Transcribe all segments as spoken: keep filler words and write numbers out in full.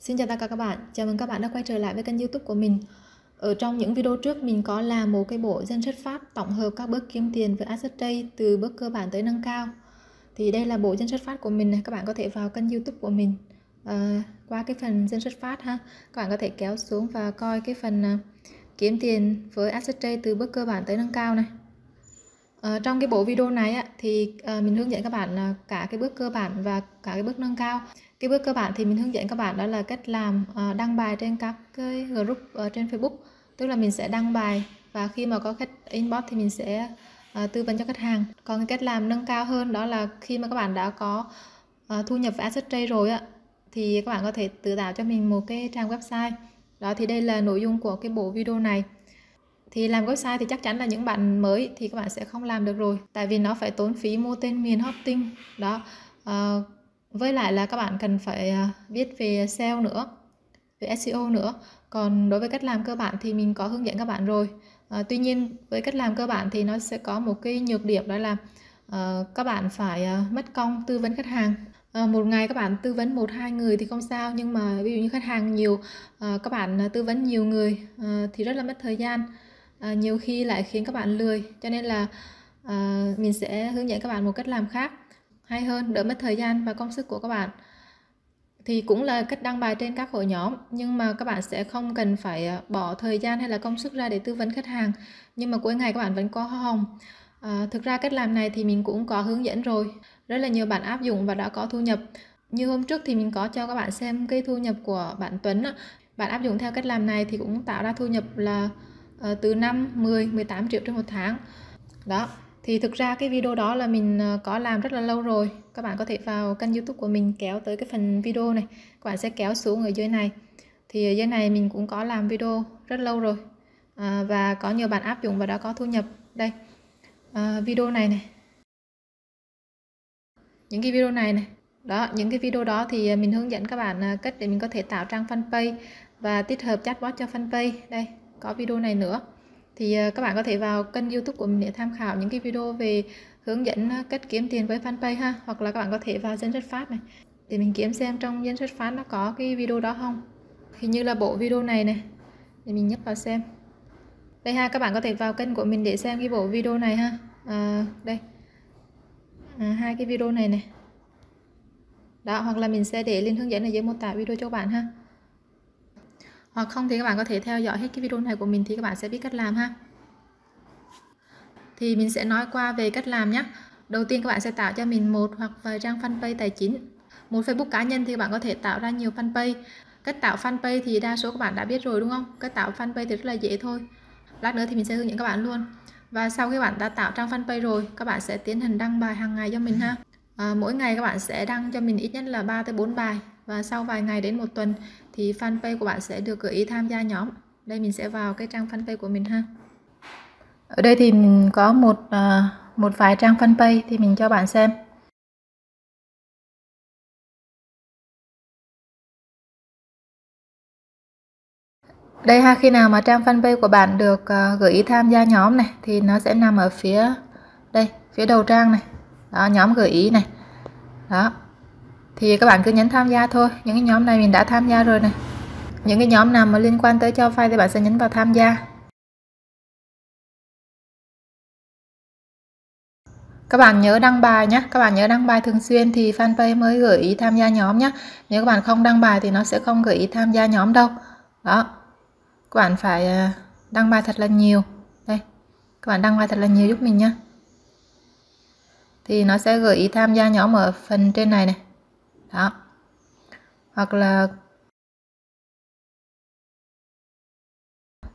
Xin chào tất cả các bạn, chào mừng các bạn đã quay trở lại với kênh YouTube của mình. Ở trong những video trước mình có làm một cái bộ danh sách phát tổng hợp các bước kiếm tiền với Accesstrade từ bước cơ bản tới nâng cao. Thì đây là bộ danh sách phát của mình này, các bạn có thể vào kênh YouTube của mình à, qua cái phần danh sách phát ha. Các bạn có thể kéo xuống và coi cái phần à, kiếm tiền với Accesstrade từ bước cơ bản tới nâng cao này. À, trong cái bộ video này á, thì à, mình hướng dẫn các bạn à, cả cái bước cơ bản và cả cái bước nâng cao. Cái bước cơ bản thì mình hướng dẫn các bạn đó là cách làm à, đăng bài trên các cái group à, trên Facebook. Tức là mình sẽ đăng bài và khi mà có khách inbox thì mình sẽ à, tư vấn cho khách hàng. Còn cái cách làm nâng cao hơn đó là khi mà các bạn đã có à, thu nhập với Accesstrade rồi á, thì các bạn có thể tự tạo cho mình một cái trang website. Đó thì đây là nội dung của cái bộ video này. Thì làm website thì chắc chắn là những bạn mới thì các bạn sẽ không làm được rồi, tại vì nó phải tốn phí mua tên miền hosting đó, à, với lại là các bạn cần phải biết về ét i ô nữa, về ét i ô nữa. Còn đối với cách làm cơ bản thì mình có hướng dẫn các bạn rồi. à, Tuy nhiên với cách làm cơ bản thì nó sẽ có một cái nhược điểm, đó là à, các bạn phải à, mất công tư vấn khách hàng. À, một ngày các bạn tư vấn một hai người thì không sao, nhưng mà ví dụ như khách hàng nhiều, à, các bạn tư vấn nhiều người à, thì rất là mất thời gian. À, nhiều khi lại khiến các bạn lười, cho nên là à, mình sẽ hướng dẫn các bạn một cách làm khác hay hơn, đỡ mất thời gian và công sức của các bạn. Thì cũng là cách đăng bài trên các hội nhóm, nhưng mà các bạn sẽ không cần phải bỏ thời gian hay là công sức ra để tư vấn khách hàng, nhưng mà cuối ngày các bạn vẫn có hoa hồng. à, Thực ra cách làm này thì mình cũng có hướng dẫn rồi, rất là nhiều bạn áp dụng và đã có thu nhập. Như hôm trước thì mình có cho các bạn xem cái thu nhập của bạn Tuấn đó. Bạn áp dụng theo cách làm này thì cũng tạo ra thu nhập là từ năm, mười, mười tám triệu trên một tháng. Đó, thì thực ra cái video đó là mình có làm rất là lâu rồi. Các bạn có thể vào kênh YouTube của mình, kéo tới cái phần video này, các bạn sẽ kéo xuống ở dưới này. Thì ở dưới này mình cũng có làm video rất lâu rồi, à, và có nhiều bạn áp dụng và đã có thu nhập. Đây, à, video này này, những cái video này này. Đó, những cái video đó thì mình hướng dẫn các bạn cách để mình có thể tạo trang fanpage và tích hợp chatbot cho fanpage. Đây, có video này nữa. Thì các bạn có thể vào kênh YouTube của mình để tham khảo những cái video về hướng dẫn cách kiếm tiền với fanpage ha. Hoặc là các bạn có thể vào danh sách phát này để mình kiếm xem trong danh sách phát nó có cái video đó không. Hình như là bộ video này này, để mình nhấp vào xem. Đây ha, các bạn có thể vào kênh của mình để xem cái bộ video này ha. à, Đây à, hai cái video này này. Đó, hoặc là mình sẽ để link hướng dẫn ở dưới mô tả video cho các bạn ha. Hoặc không thì các bạn có thể theo dõi hết cái video này của mình thì các bạn sẽ biết cách làm ha. Thì mình sẽ nói qua về cách làm nhé. Đầu tiên các bạn sẽ tạo cho mình một hoặc vài trang fanpage tài chính. Một Facebook cá nhân thì các bạn có thể tạo ra nhiều fanpage. Cách tạo fanpage thì đa số các bạn đã biết rồi đúng không? Cách tạo fanpage thì rất là dễ thôi. Lát nữa thì mình sẽ hướng dẫn các bạn luôn. Và sau khi bạn đã tạo trang fanpage rồi, các bạn sẽ tiến hành đăng bài hàng ngày cho mình ha. À, mỗi ngày các bạn sẽ đăng cho mình ít nhất là ba tới bốn bài. Và sau vài ngày đến một tuần thì fanpage của bạn sẽ được gợi ý tham gia nhóm. Đây mình sẽ vào cái trang fanpage của mình ha. Ở đây thì mình có một một vài trang fanpage thì mình cho bạn xem. Đây ha, khi nào mà trang fanpage của bạn được gợi ý tham gia nhóm này thì nó sẽ nằm ở phía đây, phía đầu trang này. Đó, nhóm gợi ý này. Đó. Thì các bạn cứ nhấn tham gia thôi. Những cái nhóm này mình đã tham gia rồi này. Những cái nhóm nào mà liên quan tới cho vay thì bạn sẽ nhấn vào tham gia. Các bạn nhớ đăng bài nhé. Các bạn nhớ đăng bài thường xuyên thì fanpage mới gợi ý tham gia nhóm nhé. Nếu các bạn không đăng bài thì nó sẽ không gợi ý tham gia nhóm đâu. Đó. Các bạn phải đăng bài thật là nhiều. Đây. Các bạn đăng bài thật là nhiều giúp mình nhé. Thì nó sẽ gợi ý tham gia nhóm ở phần trên này này. Đó. Hoặc là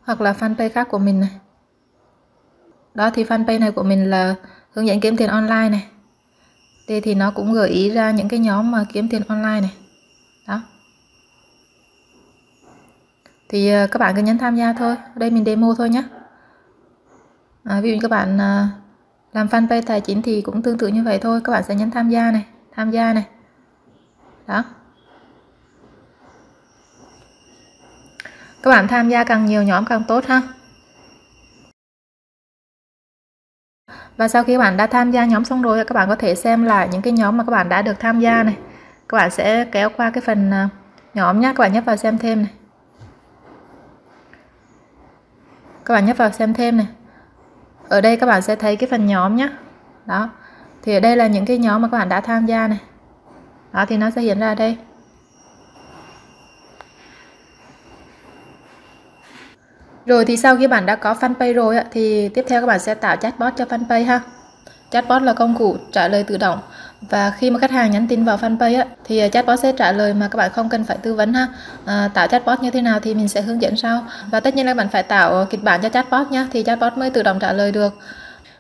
Hoặc là fanpage khác của mình này. Đó thì fanpage này của mình là hướng dẫn kiếm tiền online này. Đây thì nó cũng gợi ý ra những cái nhóm mà kiếm tiền online này. Đó. Thì các bạn cứ nhấn tham gia thôi. Ở đây mình demo thôi nhé. à, Ví dụ như các bạn làm fanpage tài chính thì cũng tương tự như vậy thôi. Các bạn sẽ nhấn tham gia này. Tham gia này. Đó. Các bạn tham gia càng nhiều nhóm càng tốt ha. Và sau khi các bạn đã tham gia nhóm xong rồi, các bạn có thể xem lại những cái nhóm mà các bạn đã được tham gia này. Các bạn sẽ kéo qua cái phần nhóm nhé. Các bạn nhấp vào xem thêm này. Các bạn nhấp vào xem thêm này. Ở đây các bạn sẽ thấy cái phần nhóm nhé. Đó. Thì ở đây là những cái nhóm mà các bạn đã tham gia này. Đó thì nó sẽ hiện ra đây. Rồi thì sau khi bạn đã có fanpage rồi thì tiếp theo các bạn sẽ tạo chatbot cho fanpage ha. Chatbot là công cụ trả lời tự động, và khi mà khách hàng nhắn tin vào fanpage á, thì chatbot sẽ trả lời mà các bạn không cần phải tư vấn ha. À, tạo chatbot như thế nào thì mình sẽ hướng dẫn sau, và tất nhiên là bạn phải tạo kịch bản cho chatbot nhá, thì chatbot mới tự động trả lời được.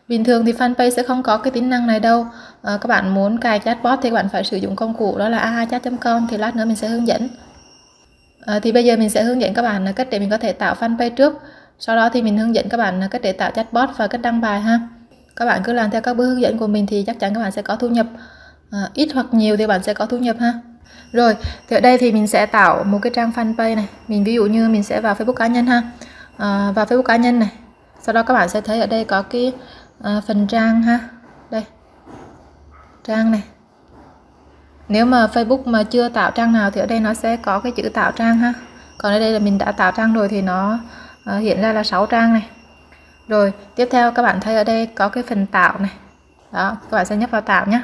Bình thường thì fanpage sẽ không có cái tính năng này đâu. À, các bạn muốn cài chatbot thì các bạn phải sử dụng công cụ đó là ahachat chấm com, thì lát nữa mình sẽ hướng dẫn. À, thì bây giờ mình sẽ hướng dẫn các bạn cách để mình có thể tạo fanpage trước, sau đó thì mình hướng dẫn các bạn cách để tạo chatbot và cách đăng bài ha. Các bạn cứ làm theo các bước hướng dẫn của mình thì chắc chắn các bạn sẽ có thu nhập, à, ít hoặc nhiều thì bạn sẽ có thu nhập ha. Rồi thì ở đây thì mình sẽ tạo một cái trang fanpage này. Mình ví dụ như mình sẽ vào Facebook cá nhân ha, à, vào Facebook cá nhân này. Sau đó các bạn sẽ thấy ở đây có cái à, phần trang ha, đây trang này. Nếu mà Facebook mà chưa tạo trang nào thì ở đây nó sẽ có cái chữ tạo trang ha. Còn ở đây là mình đã tạo trang rồi thì nó à, hiện ra là sáu trang này. Rồi tiếp theo các bạn thấy ở đây có cái phần tạo này. Đó, các bạn sẽ nhấp vào tạo nhé.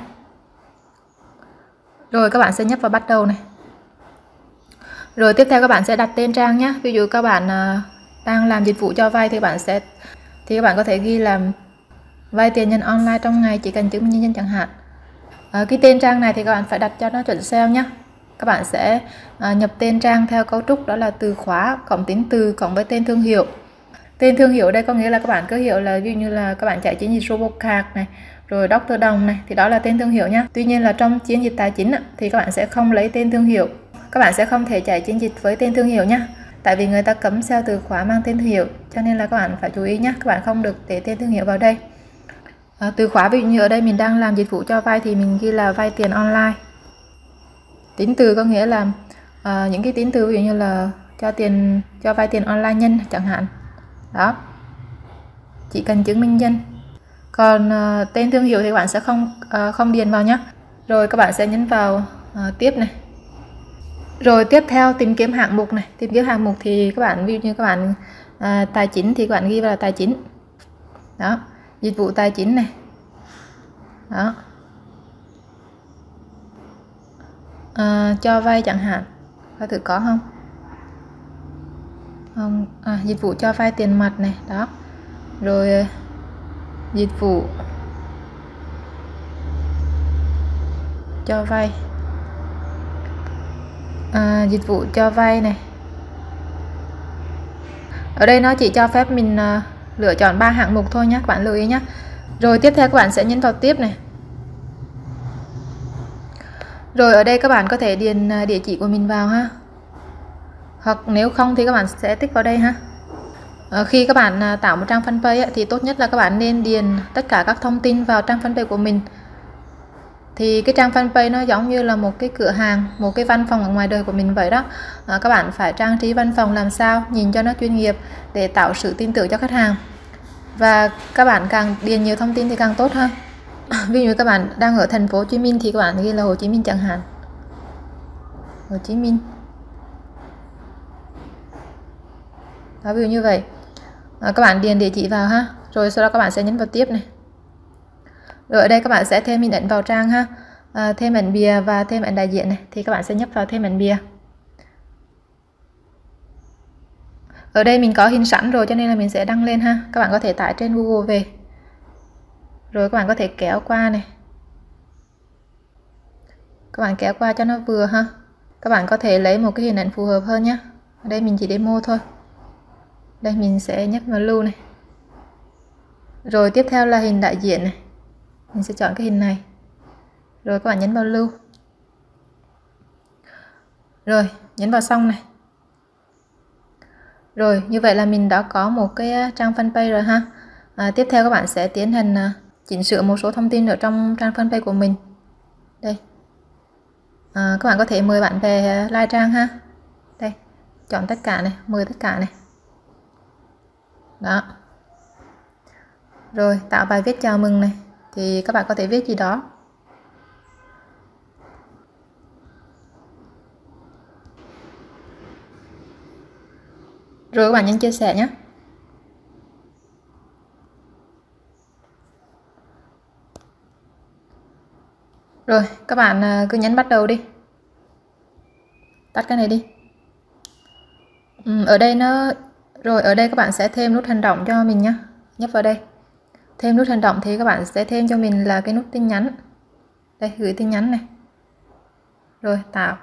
Rồi các bạn sẽ nhấp vào bắt đầu này. Rồi tiếp theo các bạn sẽ đặt tên trang nhé. Ví dụ các bạn à, đang làm dịch vụ cho vay thì bạn sẽ thì các bạn có thể ghi là vay tiền nhân online trong ngày chỉ cần chứng minh nhân dân chẳng hạn. À, cái tên trang này thì các bạn phải đặt cho nó chuẩn sao nhé. Các bạn sẽ à, nhập tên trang theo cấu trúc đó là từ khóa cộng tính từ cộng với tên thương hiệu. Tên thương hiệu đây có nghĩa là các bạn cứ hiểu là ví dụ như là các bạn chạy chiến dịch Robocard này, rồi Doctor Đồng này, thì đó là tên thương hiệu nhá. Tuy nhiên là trong chiến dịch tài chính thì các bạn sẽ không lấy tên thương hiệu. Các bạn sẽ không thể chạy chiến dịch với tên thương hiệu nhá. Tại vì người ta cấm sao từ khóa mang tên thương hiệu, cho nên là các bạn phải chú ý nhá. Các bạn không được để tên thương hiệu vào đây. À, từ khóa ví dụ như ở đây mình đang làm dịch vụ cho vay thì mình ghi là vay tiền online. Tính từ có nghĩa là à, những cái tính từ ví dụ như là cho tiền cho vay tiền online nhân chẳng hạn. Đó, chỉ cần chứng minh nhân. Còn uh, tên thương hiệu thì bạn sẽ không uh, không điền vào nhé. Rồi các bạn sẽ nhấn vào uh, tiếp này. Rồi tiếp theo tìm kiếm hạng mục này. Tìm kiếm hạng mục thì các bạn ví dụ như các bạn uh, tài chính thì các bạn ghi vào là tài chính. Đó, dịch vụ tài chính này. Đó, uh, cho vay chẳng hạn. Có thử có không? À, dịch vụ cho vay tiền mặt này. Đó, rồi dịch vụ cho vay à, dịch vụ cho vay này. Ở đây nó chỉ cho phép mình à, lựa chọn ba hạng mục thôi nhé, các bạn lưu ý nhé. Rồi tiếp theo các bạn sẽ nhấn vào tiếp này. Rồi ở đây các bạn có thể điền địa chỉ của mình vào ha, hoặc nếu không thì các bạn sẽ tích vào đây ha. À, khi các bạn à, tạo một trang fanpage ấy, thì tốt nhất là các bạn nên điền tất cả các thông tin vào trang fanpage của mình. Thì cái trang fanpage nó giống như là một cái cửa hàng, một cái văn phòng ở ngoài đời của mình vậy đó. À, các bạn phải trang trí văn phòng làm sao nhìn cho nó chuyên nghiệp để tạo sự tin tưởng cho khách hàng, và các bạn càng điền nhiều thông tin thì càng tốt hơn. Ví dụ các bạn đang ở thành phố Hồ Chí Minh thì các bạn ghi là Hồ Chí Minh chẳng hạn. Hồ Chí Minh. Đó, ví dụ như vậy. À, các bạn điền địa chỉ vào ha. Rồi sau đó các bạn sẽ nhấn vào tiếp này. Rồi ở đây các bạn sẽ thêm hình ảnh vào trang ha. À, thêm ảnh bìa và thêm ảnh đại diện này. Thì các bạn sẽ nhấp vào thêm ảnh bìa. Ở đây mình có hình sẵn rồi cho nên là mình sẽ đăng lên ha. Các bạn có thể tải trên Google về. Rồi các bạn có thể kéo qua này. Các bạn kéo qua cho nó vừa ha. Các bạn có thể lấy một cái hình ảnh phù hợp hơn nhé. Ở đây mình chỉ demo thôi. Đây mình sẽ nhấp vào lưu này. Rồi tiếp theo là hình đại diện này. Mình sẽ chọn cái hình này. Rồi các bạn nhấn vào lưu. Rồi nhấn vào xong này. Rồi như vậy là mình đã có một cái trang fanpage rồi ha. À, tiếp theo các bạn sẽ tiến hành à, chỉnh sửa một số thông tin ở trong trang fanpage của mình. Đây. À, các bạn có thể mời bạn bè like trang ha. Đây. Chọn tất cả này. Mời tất cả này. Đó. Rồi tạo bài viết chào mừng này. Thì các bạn có thể viết gì đó. Rồi các bạn nhấn chia sẻ nhé. Rồi các bạn cứ nhấn bắt đầu đi. Tắt cái này đi. Ừ, ở đây nó rồi ở đây các bạn sẽ thêm nút hành động cho mình nhé. Nhấp vào đây. Thêm nút hành động thì các bạn sẽ thêm cho mình là cái nút tin nhắn. Đây, gửi tin nhắn này. Rồi tạo.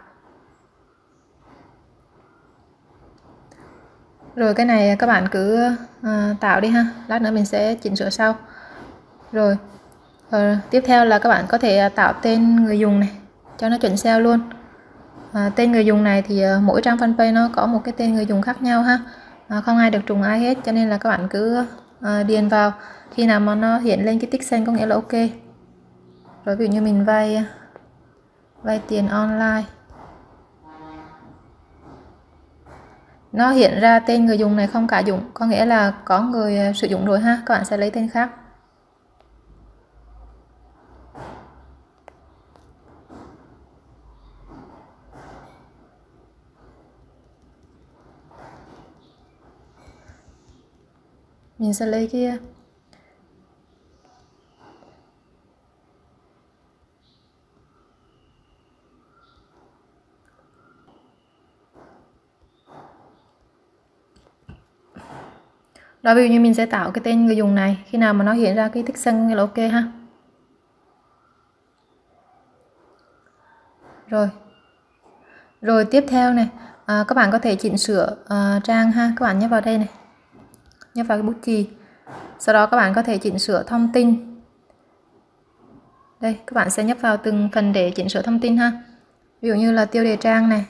Rồi cái này các bạn cứ uh, tạo đi ha. Lát nữa mình sẽ chỉnh sửa sau. Rồi uh, tiếp theo là các bạn có thể tạo tên người dùng này cho nó chuẩn ét e o luôn. uh, Tên người dùng này thì uh, mỗi trang fanpage nó có một cái tên người dùng khác nhau ha. uh, Không ai được trùng ai hết, cho nên là các bạn cứ uh, điền vào. Khi nào mà nó hiện lên cái tích xanh có nghĩa là ok. Rồi ví dụ như mình vay vay tiền online, nó hiện ra tên người dùng này không cả dùng, có nghĩa là có người sử dụng rồi ha. Các bạn sẽ lấy tên khác. Mình sẽ lấy cái đó, ví dụ như mình sẽ tạo cái tên người dùng này. Khi nào mà nó hiện ra cái tích xanh là ok ha. Rồi rồi tiếp theo này, à, các bạn có thể chỉnh sửa uh, trang ha. Các bạn nhấp vào đây này, nhấp vào cái bút chì, sau đó các bạn có thể chỉnh sửa thông tin. Đây các bạn sẽ nhấp vào từng phần để chỉnh sửa thông tin ha. Ví dụ như là tiêu đề trang này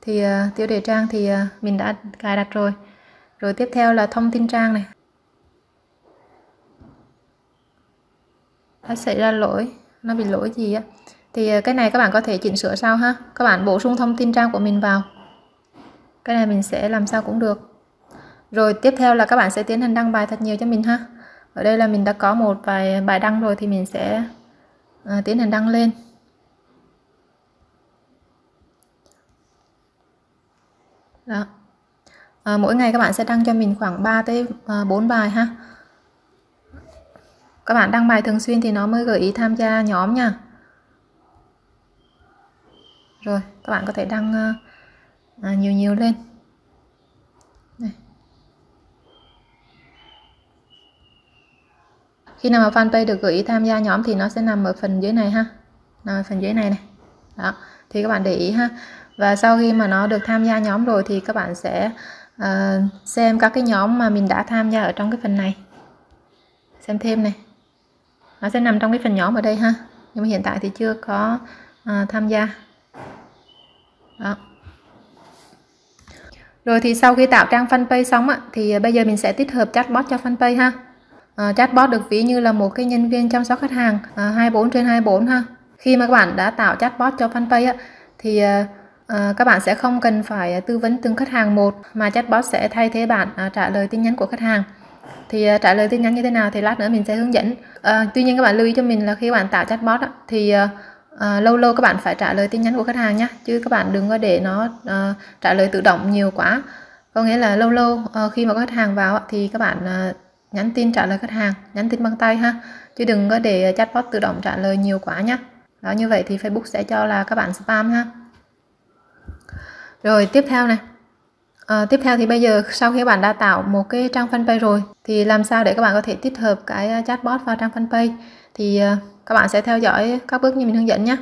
thì uh, tiêu đề trang thì uh, mình đã cài đặt rồi. Rồi tiếp theo là thông tin trang này. Đã xảy ra lỗi, nó bị lỗi gì á. Thì cái này các bạn có thể chỉnh sửa sau ha. Các bạn bổ sung thông tin trang của mình vào. Cái này mình sẽ làm sao cũng được. Rồi tiếp theo là các bạn sẽ tiến hành đăng bài thật nhiều cho mình ha. Ở đây là mình đã có một vài bài đăng rồi thì mình sẽ uh, tiến hành đăng lên. Đó. À, mỗi ngày các bạn sẽ đăng cho mình khoảng ba tới bốn bài ha. Các bạn đăng bài thường xuyên thì nó mới gợi ý tham gia nhóm nha. Rồi các bạn có thể đăng à, nhiều nhiều lên này. Khi nào mà fanpage được gợi ý tham gia nhóm thì nó sẽ nằm ở phần dưới này ha. Nằm ở phần dưới này này. Đó. Thì các bạn để ý ha. Và sau khi mà nó được tham gia nhóm rồi thì các bạn sẽ Uh, xem các cái nhóm mà mình đã tham gia ở trong cái phần này. Xem thêm này. Nó sẽ nằm trong cái phần nhóm ở đây ha. Nhưng mà hiện tại thì chưa có uh, tham gia. Đó. Rồi thì sau khi tạo trang fanpage xong á, thì bây giờ mình sẽ tích hợp chatbot cho fanpage ha. uh, Chatbot được ví như là một cái nhân viên chăm sóc khách hàng uh, hai mươi bốn trên hai mươi bốn ha. Khi mà các bạn đã tạo chatbot cho fanpage á, thì uh, À, các bạn sẽ không cần phải tư vấn từng khách hàng một, mà chatbot sẽ thay thế bạn à, trả lời tin nhắn của khách hàng. Thì à, trả lời tin nhắn như thế nào thì lát nữa mình sẽ hướng dẫn. à, Tuy nhiên các bạn lưu ý cho mình là khi bạn tạo chatbot á, thì à, à, lâu lâu các bạn phải trả lời tin nhắn của khách hàng nhé. Chứ các bạn đừng có để nó à, trả lời tự động nhiều quá. Có nghĩa là lâu lâu à, khi mà có khách hàng vào á, thì các bạn à, nhắn tin trả lời khách hàng, nhắn tin bằng tay ha. Chứ đừng có để chatbot tự động trả lời nhiều quá nhé. Đó, như vậy thì Facebook sẽ cho là các bạn spam ha. Rồi tiếp theo này, à, tiếp theo thì bây giờ sau khi bạn đã tạo một cái trang fanpage rồi thì làm sao để các bạn có thể tích hợp cái chatbot vào trang fanpage. Thì à, các bạn sẽ theo dõi các bước như mình hướng dẫn nhé.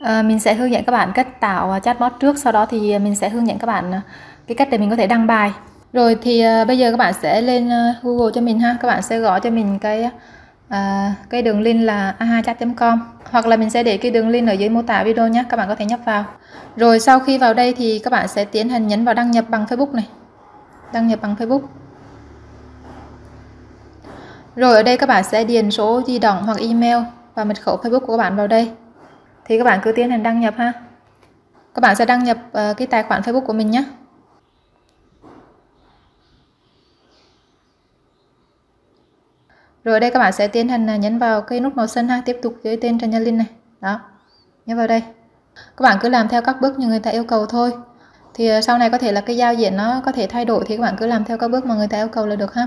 à, Mình sẽ hướng dẫn các bạn cách tạo chatbot trước, sau đó thì mình sẽ hướng dẫn các bạn cái cách để mình có thể đăng bài. Rồi thì à, bây giờ các bạn sẽ lên Google cho mình ha. Các bạn sẽ gõ cho mình cái à, cái đường link là ahachat chấm com, hoặc là mình sẽ để cái đường link ở dưới mô tả video nhé. Các bạn có thể nhấp vào. Rồi sau khi vào đây thì các bạn sẽ tiến hành nhấn vào đăng nhập bằng Facebook này. Đăng nhập bằng Facebook. Rồi ở đây các bạn sẽ điền số di động hoặc email và mật khẩu Facebook của các bạn vào đây. Thì các bạn cứ tiến hành đăng nhập ha. Các bạn sẽ đăng nhập uh, cái tài khoản Facebook của mình nhé. Rồi ở đây các bạn sẽ tiến hành nhấn vào cái nút màu xanh ha, tiếp tục dưới tên Trần Gia Linh này. Đó. Nhấn vào đây. Các bạn cứ làm theo các bước như người ta yêu cầu thôi. Thì sau này có thể là cái giao diện nó có thể thay đổi, thì các bạn cứ làm theo các bước mà người ta yêu cầu là được ha.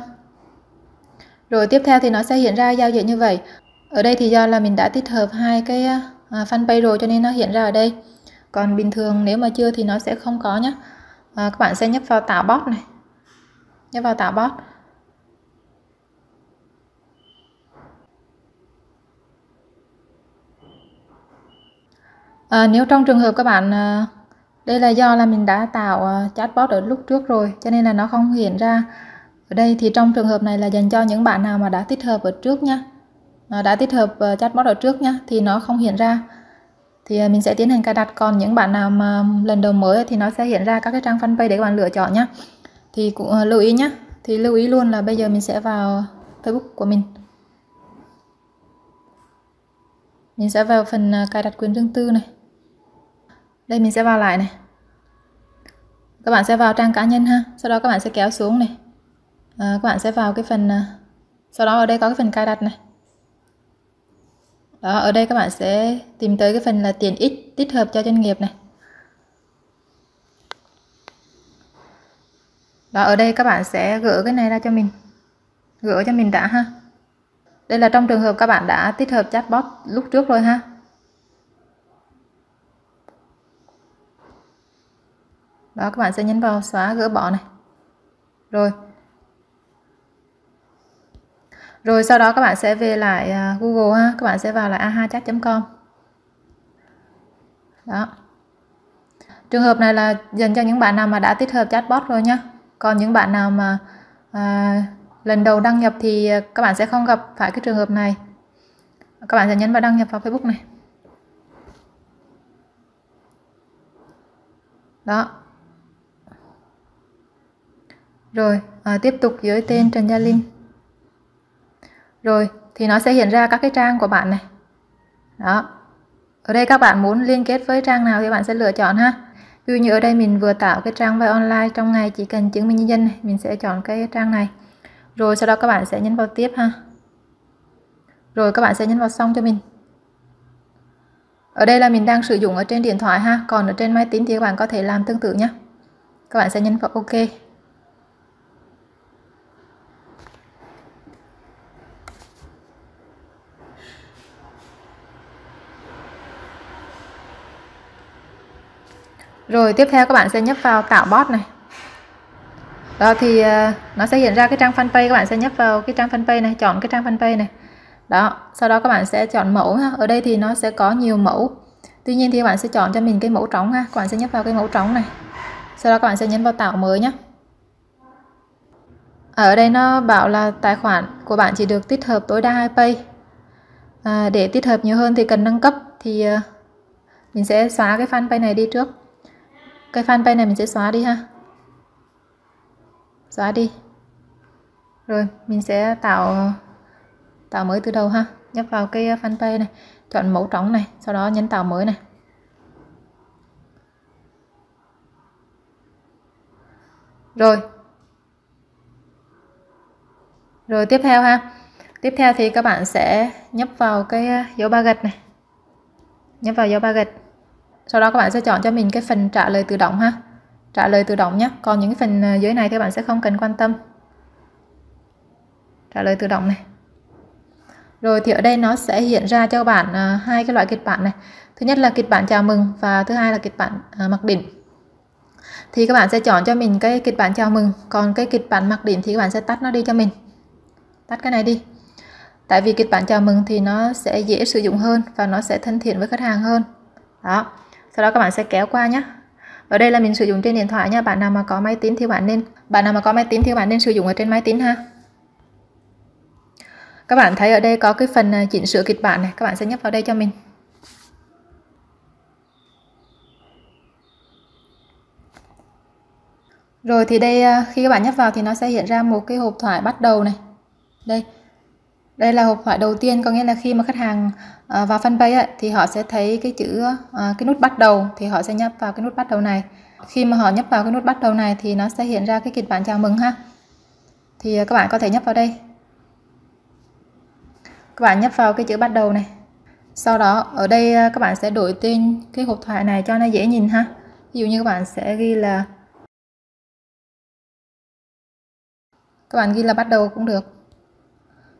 Rồi tiếp theo thì nó sẽ hiện ra giao diện như vậy. Ở đây thì do là mình đã tích hợp hai cái fanpage rồi cho nên nó hiện ra ở đây. Còn bình thường nếu mà chưa thì nó sẽ không có nhé. À, các bạn sẽ nhấp vào tạo bot này. Nhấp vào tạo bot. À, nếu trong trường hợp các bạn, đây là do là mình đã tạo chatbot ở lúc trước rồi cho nên là nó không hiện ra ở đây, thì trong trường hợp này là dành cho những bạn nào mà đã tích hợp ở trước nhé, đã tích hợp chatbot ở trước nhé, thì nó không hiện ra, thì mình sẽ tiến hành cài đặt. Còn những bạn nào mà lần đầu mới thì nó sẽ hiện ra các cái trang fanpage để các bạn lựa chọn nhé. Thì cũng lưu ý nhé, thì lưu ý luôn là bây giờ mình sẽ vào Facebook của mình. Mình sẽ vào phần cài đặt quyền riêng tư này. Đây mình sẽ vào lại này. Các bạn sẽ vào trang cá nhân ha. Sau đó các bạn sẽ kéo xuống này. À, các bạn sẽ vào cái phần, sau đó ở đây có cái phần cài đặt này. Đó, ở đây các bạn sẽ tìm tới cái phần là tiện ích tích hợp cho doanh nghiệp này. Đó, ở đây các bạn sẽ gỡ cái này ra cho mình. Gỡ cho mình đã ha. Đây là trong trường hợp các bạn đã tích hợp chatbot lúc trước rồi ha. Đó, các bạn sẽ nhấn vào xóa gỡ bỏ này. Rồi. Rồi sau đó các bạn sẽ về lại Google ha. Các bạn sẽ vào lại ahachat chấm com. Đó. Trường hợp này là dành cho những bạn nào mà đã tích hợp chatbot rồi nhé. Còn những bạn nào mà à, lần đầu đăng nhập thì các bạn sẽ không gặp phải cái trường hợp này. Các bạn sẽ nhấn vào đăng nhập vào Facebook này. Đó. Rồi à, tiếp tục dưới tên Trần Gia Linh. Rồi thì nó sẽ hiện ra các cái trang của bạn này. Đó. Ở đây các bạn muốn liên kết với trang nào thì bạn sẽ lựa chọn ha. Ví dụ như ở đây mình vừa tạo cái trang vay online trong ngày chỉ cần chứng minh nhân dân này, mình sẽ chọn cái trang này. Rồi sau đó các bạn sẽ nhấn vào tiếp ha. Rồi các bạn sẽ nhấn vào xong cho mình. Ở đây là mình đang sử dụng ở trên điện thoại ha. Còn ở trên máy tính thì các bạn có thể làm tương tự nhé. Các bạn sẽ nhấn vào OK. Rồi tiếp theo các bạn sẽ nhấp vào tạo bot này. Đó thì nó sẽ hiện ra cái trang fanpage, các bạn sẽ nhấp vào cái trang fanpage này, chọn cái trang fanpage này. Đó, sau đó các bạn sẽ chọn mẫu ha. Ở đây thì nó sẽ có nhiều mẫu. Tuy nhiên thì các bạn sẽ chọn cho mình cái mẫu trống ha. Các bạn sẽ nhấp vào cái mẫu trống này. Sau đó các bạn sẽ nhấn vào tạo mới nhé. Ở đây nó bảo là tài khoản của bạn chỉ được tích hợp tối đa hai page. À, để tích hợp nhiều hơn thì cần nâng cấp, thì mình sẽ xóa cái fanpage này đi trước. Cái fanpage này mình sẽ xóa đi ha. Xóa đi. Rồi mình sẽ tạo tạo mới từ đầu ha. Nhấp vào cái fanpage này, chọn mẫu trống này, sau đó nhấn tạo mới này. Rồi. Rồi tiếp theo ha. Tiếp theo thì các bạn sẽ nhấp vào cái dấu ba gạch này. Nhấp vào dấu ba gạch. Sau đó các bạn sẽ chọn cho mình cái phần trả lời tự động ha. Trả lời tự động nhé. Còn những cái phần dưới này thì các bạn sẽ không cần quan tâm. Trả lời tự động này. Rồi thì ở đây nó sẽ hiện ra cho bạn uh, hai cái loại kịch bản này. Thứ nhất là kịch bản chào mừng và thứ hai là kịch bản uh, mặc định. Thì các bạn sẽ chọn cho mình cái kịch bản chào mừng. Còn cái kịch bản mặc định thì các bạn sẽ tắt nó đi cho mình. Tắt cái này đi. Tại vì kịch bản chào mừng thì nó sẽ dễ sử dụng hơn và nó sẽ thân thiện với khách hàng hơn. Đó. Sau đó các bạn sẽ kéo qua nhé. Ở đây là mình sử dụng trên điện thoại nha. Bạn nào mà có máy tính thì bạn nên bạn nào mà có máy tính thì bạn nên sử dụng ở trên máy tính ha. Các bạn thấy ở đây có cái phần chỉnh sửa kịch bản này, các bạn sẽ nhấp vào đây cho mình. Rồi thì đây khi các bạn nhấp vào thì nó sẽ hiện ra một cái hộp thoại bắt đầu này. Đây. Đây là hộp thoại đầu tiên, có nghĩa là khi mà khách hàng vào fanpage ấy, thì họ sẽ thấy cái chữ cái nút bắt đầu, thì họ sẽ nhấp vào cái nút bắt đầu này. Khi mà họ nhấp vào cái nút bắt đầu này thì nó sẽ hiện ra cái kịch bản chào mừng ha. Thì các bạn có thể nhấp vào đây. Các bạn nhấp vào cái chữ bắt đầu này. Sau đó ở đây các bạn sẽ đổi tên cái hộp thoại này cho nó dễ nhìn ha. Ví dụ như các bạn sẽ ghi là các bạn ghi là bắt đầu cũng được.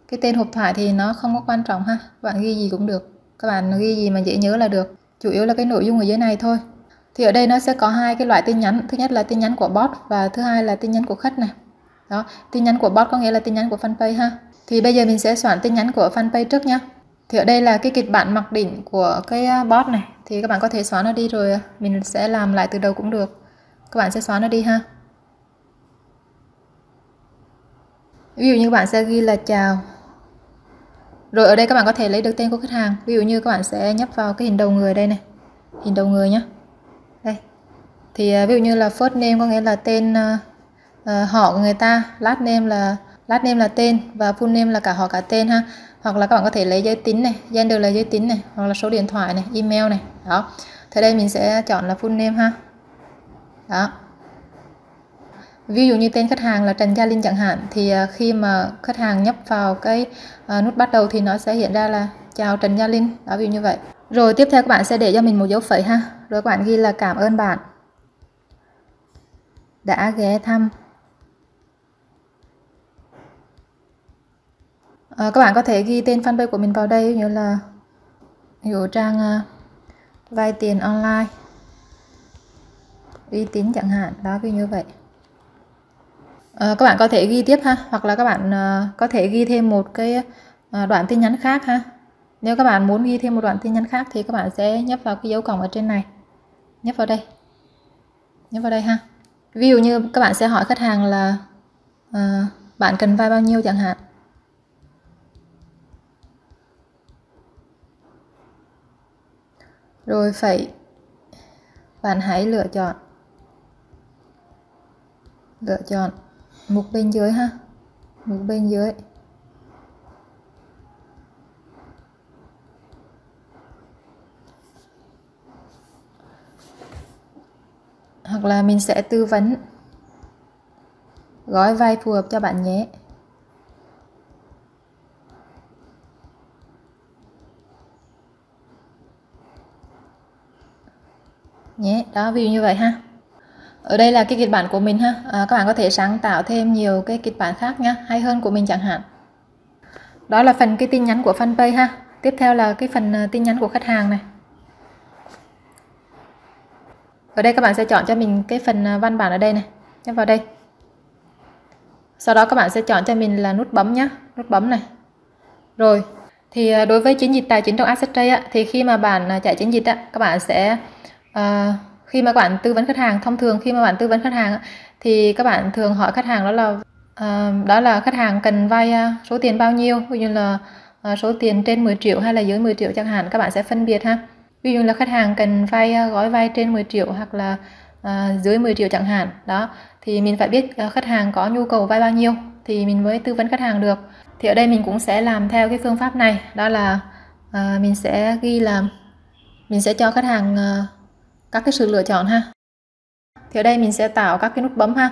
Cái tên hộp thoại thì nó không có quan trọng ha, các bạn ghi gì cũng được, các bạn ghi gì mà dễ nhớ là được, chủ yếu là cái nội dung ở dưới này thôi. Thì ở đây nó sẽ có hai cái loại tin nhắn, thứ nhất là tin nhắn của bot và thứ hai là tin nhắn của khách này. Đó, tin nhắn của bot có nghĩa là tin nhắn của fanpage ha. Thì bây giờ mình sẽ soạn tin nhắn của fanpage trước nhá. Thì ở đây là cái kịch bản mặc định của cái bot này, thì các bạn có thể xóa nó đi rồi mình sẽ làm lại từ đầu cũng được. Các bạn sẽ xóa nó đi ha. Ví dụ như các bạn sẽ ghi là chào. Rồi ở đây các bạn có thể lấy được tên của khách hàng. Ví dụ như các bạn sẽ nhấp vào cái hình đầu người đây này, hình đầu người nhé. Đây. Thì ví dụ như là first name có nghĩa là tên uh, họ của người ta, last name là last name là tên và full name là cả họ cả tên ha. Hoặc là các bạn có thể lấy giới tính này, gender là giới tính này, hoặc là số điện thoại này, email này. Đó. Thế đây mình sẽ chọn là full name ha. Đó. Ví dụ như tên khách hàng là Trần Gia Linh chẳng hạn, thì khi mà khách hàng nhấp vào cái nút bắt đầu thì nó sẽ hiện ra là chào Trần Gia Linh. Đó, ví dụ như vậy. Rồi tiếp theo các bạn sẽ để cho mình một dấu phẩy ha. Rồi các bạn ghi là cảm ơn bạn đã ghé thăm. À, các bạn có thể ghi tên fanpage của mình vào đây, như là hiểu trang uh, vay tiền online uy tín chẳng hạn. Đó, ví dụ như vậy. À, các bạn có thể ghi tiếp ha, hoặc là các bạn uh, có thể ghi thêm một cái uh, đoạn tin nhắn khác ha. Nếu các bạn muốn ghi thêm một đoạn tin nhắn khác thì các bạn sẽ nhấp vào cái dấu cộng ở trên này, nhấp vào đây, nhấp vào đây ha. Ví dụ như các bạn sẽ hỏi khách hàng là uh, bạn cần vay bao nhiêu chẳng hạn. Rồi phải bạn hãy lựa chọn lựa chọn mục bên dưới ha, mục bên dưới. Hoặc là mình sẽ tư vấn gói vay phù hợp cho bạn nhé. Nhé, đó, ví dụ như vậy ha. Ở đây là cái kịch bản của mình ha. À, các bạn có thể sáng tạo thêm nhiều cái kịch bản khác nhá, hay hơn của mình chẳng hạn. Đó là phần cái tin nhắn của fanpage ha. Tiếp theo là cái phần tin nhắn của khách hàng này. Ở đây các bạn sẽ chọn cho mình cái phần văn bản ở đây này, nhấp vào đây. Sau đó các bạn sẽ chọn cho mình là nút bấm nhá, nút bấm này. Rồi, thì đối với chiến dịch tài chính trong Accesstrade thì khi mà bạn chạy chiến dịch á, các bạn sẽ À, khi mà các bạn tư vấn khách hàng, thông thường khi mà bạn tư vấn khách hàng thì các bạn thường hỏi khách hàng đó là à, đó là khách hàng cần vay số tiền bao nhiêu, ví dụ như là à, số tiền trên mười triệu hay là dưới mười triệu chẳng hạn, các bạn sẽ phân biệt ha. Ví dụ là khách hàng cần vay gói vay trên mười triệu hoặc là à, dưới mười triệu chẳng hạn. Đó, thì mình phải biết khách hàng có nhu cầu vay bao nhiêu thì mình mới tư vấn khách hàng được. Thì ở đây mình cũng sẽ làm theo cái phương pháp này, đó là à, mình sẽ ghi là mình sẽ cho khách hàng à, các cái sự lựa chọn ha. Thì ở đây mình sẽ tạo các cái nút bấm ha.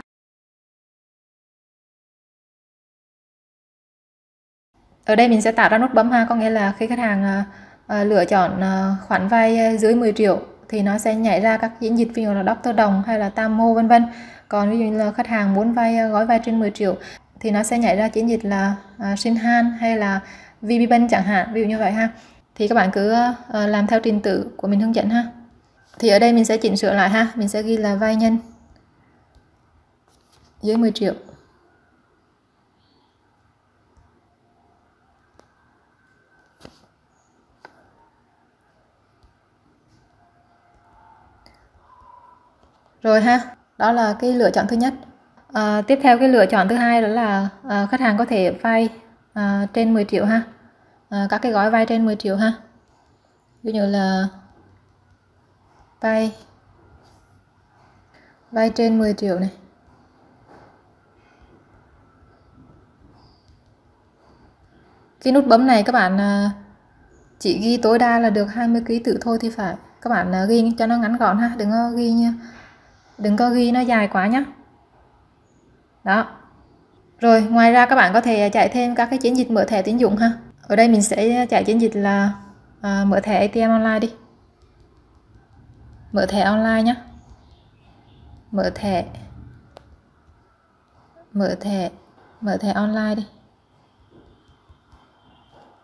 Ở đây mình sẽ tạo ra nút bấm ha, có nghĩa là khi khách hàng uh, lựa chọn uh, khoản vay dưới mười triệu thì nó sẽ nhảy ra các chiến dịch, ví dụ là Doctor Đồng hay là Timo vân vân. Còn ví dụ như là khách hàng muốn vay uh, gói vay trên mười triệu thì nó sẽ nhảy ra chiến dịch là uh, Shinhan hay là VPBank chẳng hạn, ví dụ như vậy ha. Thì các bạn cứ uh, làm theo trình tự của mình hướng dẫn ha. Thì ở đây mình sẽ chỉnh sửa lại ha, mình sẽ ghi là vay nhân dưới mười triệu. Rồi ha, đó là cái lựa chọn thứ nhất. À, tiếp theo cái lựa chọn thứ hai đó là à, khách hàng có thể vay à, trên mười triệu ha. À, các cái gói vay trên mười triệu ha. Ví dụ là vay vay trên mười triệu này. Cái nút bấm này các bạn chỉ ghi tối đa là được hai mươi ký tự thôi thì phải. Các bạn ghi cho nó ngắn gọn ha, đừng có ghi nha. Đừng có ghi nó dài quá nhé. Đó. Rồi, ngoài ra các bạn có thể chạy thêm các cái chiến dịch mở thẻ tín dụng ha. Ở đây mình sẽ chạy chiến dịch là à, mở thẻ a tê em online đi. Mở thẻ online nhé. Mở thẻ. Mở thẻ. Mở thẻ online đi.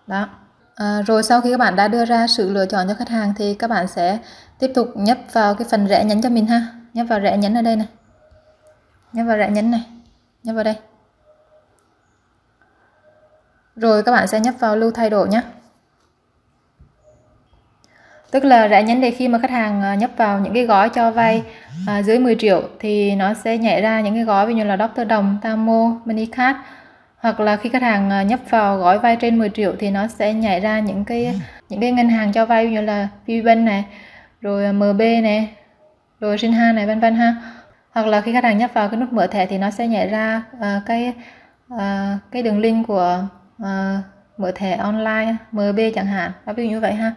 Đó. À, rồi sau khi các bạn đã đưa ra sự lựa chọn cho khách hàng thì các bạn sẽ tiếp tục nhấp vào cái phần rẽ nhánh cho mình ha. Nhấp vào rẽ nhánh ở đây này. Nhấp vào rẽ nhánh này. Nhấp vào đây. Rồi các bạn sẽ nhấp vào lưu thay đổi nhé. Tức là rẽ nhánh để khi mà khách hàng nhấp vào những cái gói cho vay à, dưới mười triệu thì nó sẽ nhảy ra những cái gói như là Doctor Đồng, Timo, Money Cat. Hoặc là khi khách hàng nhấp vào gói vay trên mười triệu thì nó sẽ nhảy ra những cái những cái ngân hàng cho vay như là VPBank này, rồi em bê này, rồi Shinhan này, vân vân ha. Hoặc là khi khách hàng nhấp vào cái nút mở thẻ thì nó sẽ nhảy ra uh, cái uh, cái đường link của uh, mở thẻ online em bê chẳng hạn, ví dụ như vậy ha.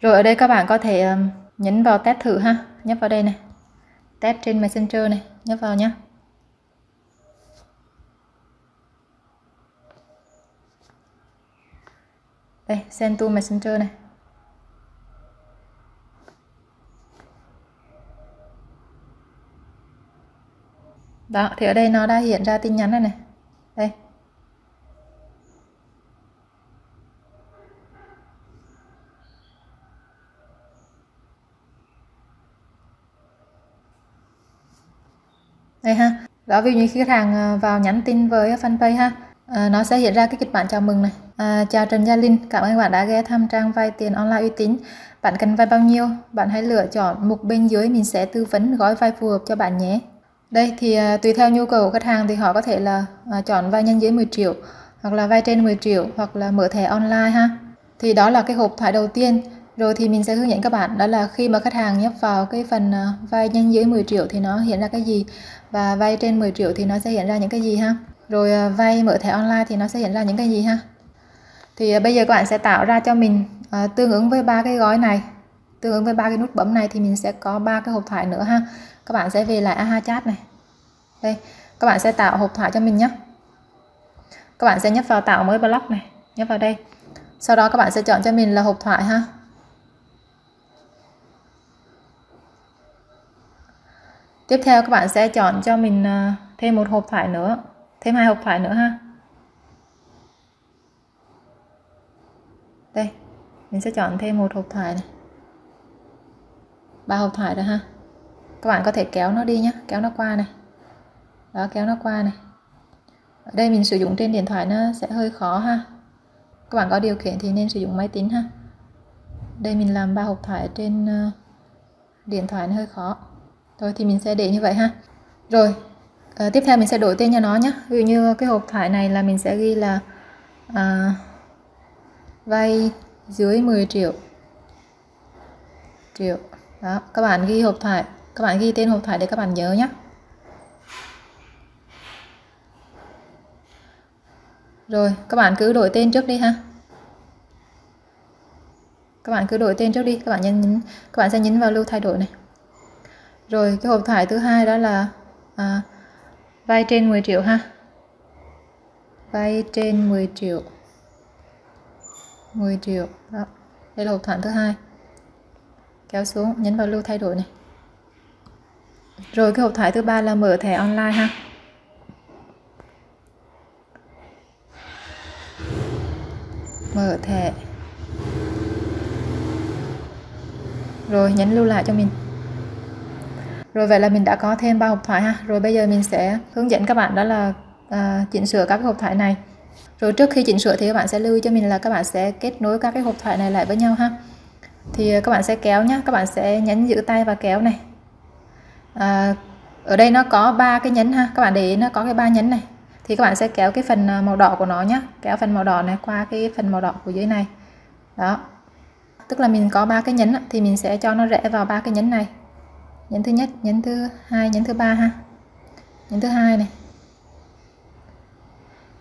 Rồi ở đây các bạn có thể um, nhấn vào test thử ha, nhấp vào đây này. Test trên Messenger này, nhấp vào nhé. Đây, send to Messenger này. Đó, thì ở đây nó đã hiện ra tin nhắn này này. Đây. Đây ha. Đó, ví dụ như khi khách hàng vào nhắn tin với Fanpage ha. À, nó sẽ hiện ra cái kịch bản chào mừng này. À, chào Trần Gia Linh, cảm ơn bạn đã ghé thăm trang vay tiền online uy tín. Bạn cần vay bao nhiêu? Bạn hãy lựa chọn mục bên dưới, mình sẽ tư vấn gói vay phù hợp cho bạn nhé. Đây thì à, tùy theo nhu cầu của khách hàng thì họ có thể là à, chọn vay nhanh dưới mười triệu, hoặc là vay trên mười triệu, hoặc là mở thẻ online ha. Thì đó là cái hộp thoại đầu tiên. Rồi thì mình sẽ hướng dẫn các bạn đó là khi mà khách hàng nhấp vào cái phần à, vay nhanh dưới mười triệu thì nó hiện ra cái gì, và vay trên mười triệu thì nó sẽ hiện ra những cái gì ha. Rồi à, vay mở thẻ online thì nó sẽ hiện ra những cái gì ha. Thì bây giờ các bạn sẽ tạo ra cho mình à, tương ứng với ba cái gói này, tương ứng với ba cái nút bấm này thì mình sẽ có ba cái hộp thoại nữa ha. Các bạn sẽ về lại AhaChat này. Đây, các bạn sẽ tạo hộp thoại cho mình nhé. Các bạn sẽ nhấp vào tạo mới block này, nhấp vào đây. Sau đó các bạn sẽ chọn cho mình là hộp thoại ha. Tiếp theo các bạn sẽ chọn cho mình à, thêm một hộp thoại nữa, thêm hai hộp thoại nữa ha. Đây, mình sẽ chọn thêm một hộp thoại này. Ba hộp thoại rồi ha. Các bạn có thể kéo nó đi nhé, kéo nó qua này. Đó, kéo nó qua này. Ở đây mình sử dụng trên điện thoại nó sẽ hơi khó ha. Các bạn có điều kiện thì nên sử dụng máy tính ha. Đây mình làm ba hộp thoại trên điện thoại nó hơi khó. Thôi thì mình sẽ để như vậy ha. Rồi, à, tiếp theo mình sẽ đổi tên cho nó nhé. Ví dụ như cái hộp thoại này là mình sẽ ghi là à, vay dưới mười triệu triệu. Đó, các bạn ghi hộp thoại, các bạn ghi tên hộp thoại để các bạn nhớ nhé. Rồi các bạn cứ đổi tên trước đi ha. Các bạn cứ đổi tên trước đi, các bạn nhấn, các bạn sẽ nhấn vào lưu thay đổi này. Rồi cái hộp thoại thứ hai đó là à, vay trên mười triệu ha. Vay trên mười triệu. mười triệu. Đó. Đây là hộp thoại thứ hai. Kéo xuống, nhấn vào lưu thay đổi này. Rồi cái hộp thoại thứ ba là mở thẻ online ha. Mở thẻ. Rồi nhấn lưu lại cho mình. Rồi vậy là mình đã có thêm ba hộp thoại ha. Rồi bây giờ mình sẽ hướng dẫn các bạn đó là à, chỉnh sửa các cái hộp thoại này. Rồi trước khi chỉnh sửa thì các bạn sẽ lưu ý cho mình là các bạn sẽ kết nối các cái hộp thoại này lại với nhau ha. Thì các bạn sẽ kéo nhé, các bạn sẽ nhấn giữ tay và kéo này. À, ở đây nó có ba cái nhấn ha, các bạn để ý nó có cái ba nhấn này. Thì các bạn sẽ kéo cái phần màu đỏ của nó nhé, kéo phần màu đỏ này qua cái phần màu đỏ của dưới này. Đó. Tức là mình có ba cái nhấn thì mình sẽ cho nó rẽ vào ba cái nhấn này. Nhấn thứ nhất, nhấn thứ hai, nhấn thứ ba ha. Nhấn thứ hai này.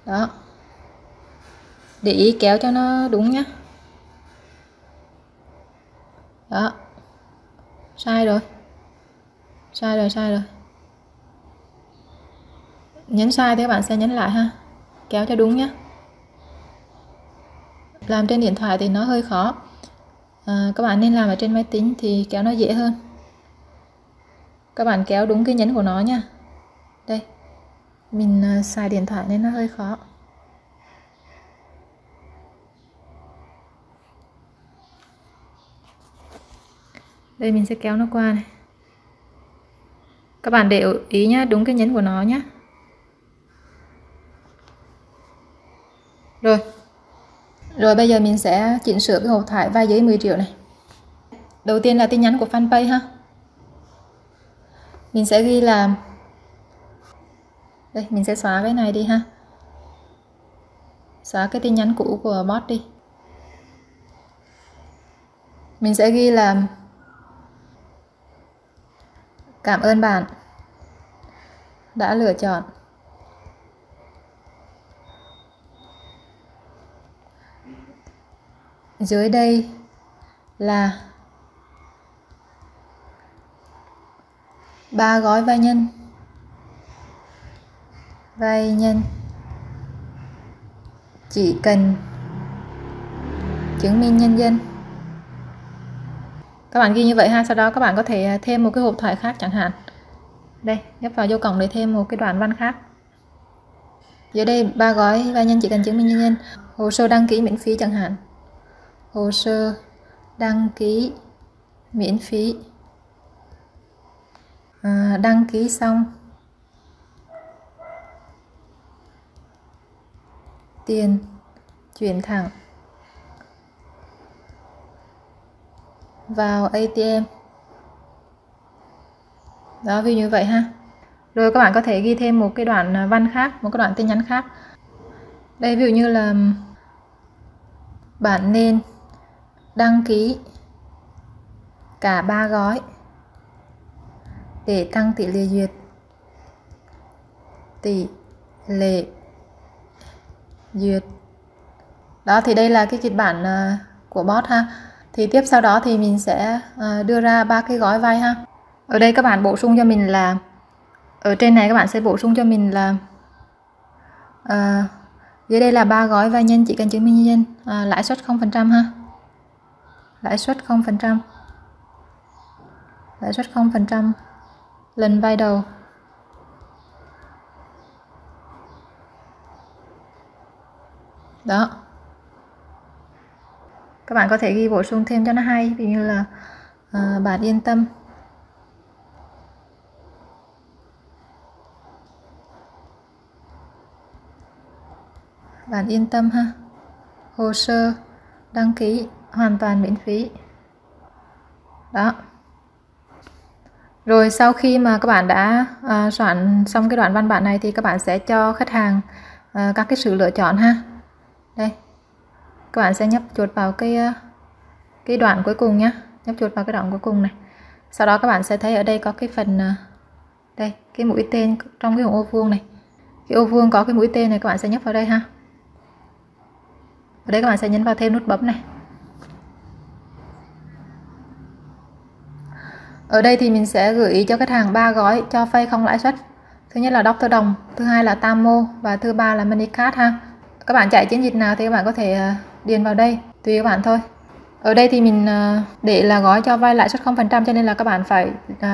Đó. Để ý kéo cho nó đúng nhé. Đó. Sai rồi. Sai rồi, sai rồi. Nhấn sai thì các bạn sẽ nhấn lại ha. Kéo cho đúng nhé. Làm trên điện thoại thì nó hơi khó. À, các bạn nên làm ở trên máy tính thì kéo nó dễ hơn. Các bạn kéo đúng cái nhấn của nó nha. Đây, mình xài điện thoại nên nó hơi khó. Đây mình sẽ kéo nó qua này. Các bạn để ý nhá, đúng cái nhấn của nó nhá. Rồi. Rồi bây giờ mình sẽ chỉnh sửa cái hộp thải vai giấy mười triệu này. Đầu tiên là tin nhắn của Fanpage ha. Mình sẽ ghi là đây, mình sẽ xóa cái này đi ha. Xóa cái tin nhắn cũ của bot đi. Mình sẽ ghi là cảm ơn bạn đã lựa chọn dưới đây là ba gói vay nhân vay nhân chỉ cần chứng minh nhân dân. Các bạn ghi như vậy ha, sau đó các bạn có thể thêm một cái hộp thoại khác chẳng hạn. Đây, ghép vào vô cổng để thêm một cái đoạn văn khác. Dưới đây ba gói vay nhân chỉ cần chứng minh nhân dân, hồ sơ đăng ký miễn phí chẳng hạn. Hồ sơ đăng ký miễn phí. À, đăng ký xong tiền chuyển thẳng vào a tê em. Đó, ví dụ như vậy ha. Rồi các bạn có thể ghi thêm một cái đoạn văn khác, một cái đoạn tin nhắn khác. Đây ví dụ như là bạn nên đăng ký cả ba gói để tăng tỷ lệ duyệt tỷ lệ duyệt. Đó thì đây là cái kịch bản của bot ha. Thì tiếp sau đó thì mình sẽ đưa ra ba cái gói vay ha. Ở đây các bạn bổ sung cho mình là ở trên này các bạn sẽ bổ sung cho mình là à, dưới đây là ba gói vay nhân chỉ cần chứng minh nhân dân, à, lãi suất không phần trăm ha. Lãi suất không phần trăm. Lãi suất không phần trăm lần vay đầu. Đó. Các bạn có thể ghi bổ sung thêm cho nó hay, ví dụ như là à, bạn yên tâm bạn yên tâm ha, hồ sơ đăng ký hoàn toàn miễn phí. Đó. Rồi sau khi mà các bạn đã à, soạn xong cái đoạn văn bản này thì các bạn sẽ cho khách hàng à, các cái sự lựa chọn ha. Đây, các bạn sẽ nhấp chuột vào cái cái đoạn cuối cùng nhé, nhấp chuột vào cái đoạn cuối cùng này. Sau đó các bạn sẽ thấy ở đây có cái phần đây, cái mũi tên trong cái ô vuông này, cái ô vuông có cái mũi tên này, các bạn sẽ nhấp vào đây ha. Ở đây các bạn sẽ nhấn vào thêm nút bấm này. Ở đây thì mình sẽ gợi ý cho khách hàng ba gói cho vay không lãi suất. Thứ nhất là Doctor Đồng, thứ hai là Timo và thứ ba là Money Cat ha. Các bạn chạy chiến dịch nào thì các bạn có thể điền vào đây, tùy các bạn thôi. Ở đây thì mình để là gói cho vay lãi suất không phần trăm cho nên là các bạn phải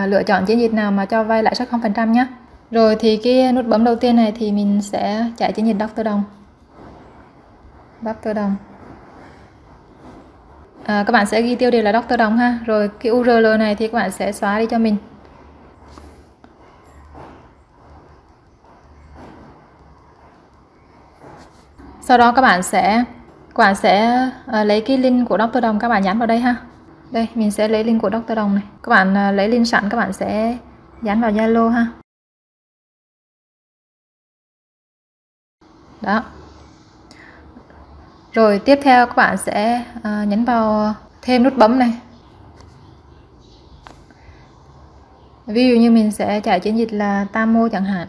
lựa chọn chiến dịch nào mà cho vay lãi suất không phần trăm nhé. Rồi thì cái nút bấm đầu tiên này thì mình sẽ chạy chiến dịch Doctor Đồng. Doctor Đồng. À, các bạn sẽ ghi tiêu đề là Doctor Đồng ha. Rồi cái u rờ lờ này thì các bạn sẽ xóa đi cho mình. Sau đó các bạn sẽ các bạn sẽ uh, lấy cái link của Doctor Đồng, các bạn dán vào đây ha. Đây, mình sẽ lấy link của Doctor Đồng này. Các bạn uh, lấy link sẵn, các bạn sẽ dán vào Zalo ha. Đó. Rồi tiếp theo các bạn sẽ uh, nhấn vào thêm nút bấm này. Ví dụ như mình sẽ chạy chiến dịch là Tamo chẳng hạn.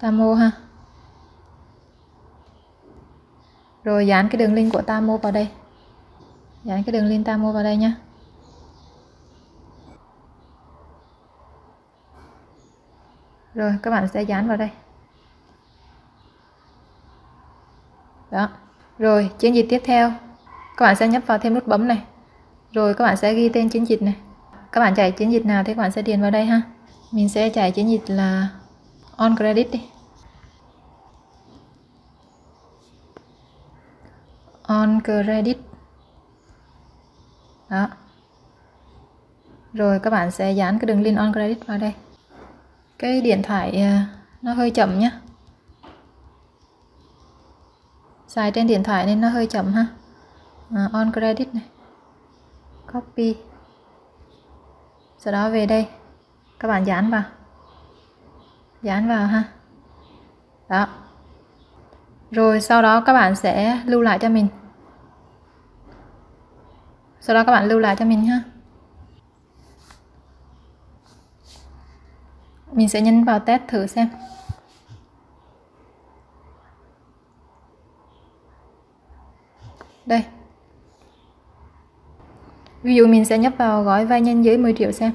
Tamo ha. Rồi dán cái đường link của Tamo vào đây. Dán cái đường link Tamo vào đây nhé. Rồi các bạn sẽ dán vào đây. Đó. Rồi chiến dịch tiếp theo, các bạn sẽ nhấp vào thêm nút bấm này. Rồi các bạn sẽ ghi tên chiến dịch này. Các bạn chạy chiến dịch nào thì các bạn sẽ điền vào đây ha. Mình sẽ chạy chiến dịch là On Credit đi. On Credit. Đó. Rồi các bạn sẽ dán cái đường link On Credit vào đây. Cái điện thoại nó hơi chậm nhá. Xài trên điện thoại nên nó hơi chậm ha. À, On Credit này. Copy. Sau đó về đây. Các bạn dán vào. Dán vào ha. Đó. Rồi sau đó các bạn sẽ lưu lại cho mình. Sau đó các bạn lưu lại cho mình ha. Mình sẽ nhấn vào test thử xem. Đây. Ví dụ mình sẽ nhấp vào gói vay nhân dưới mười triệu xem.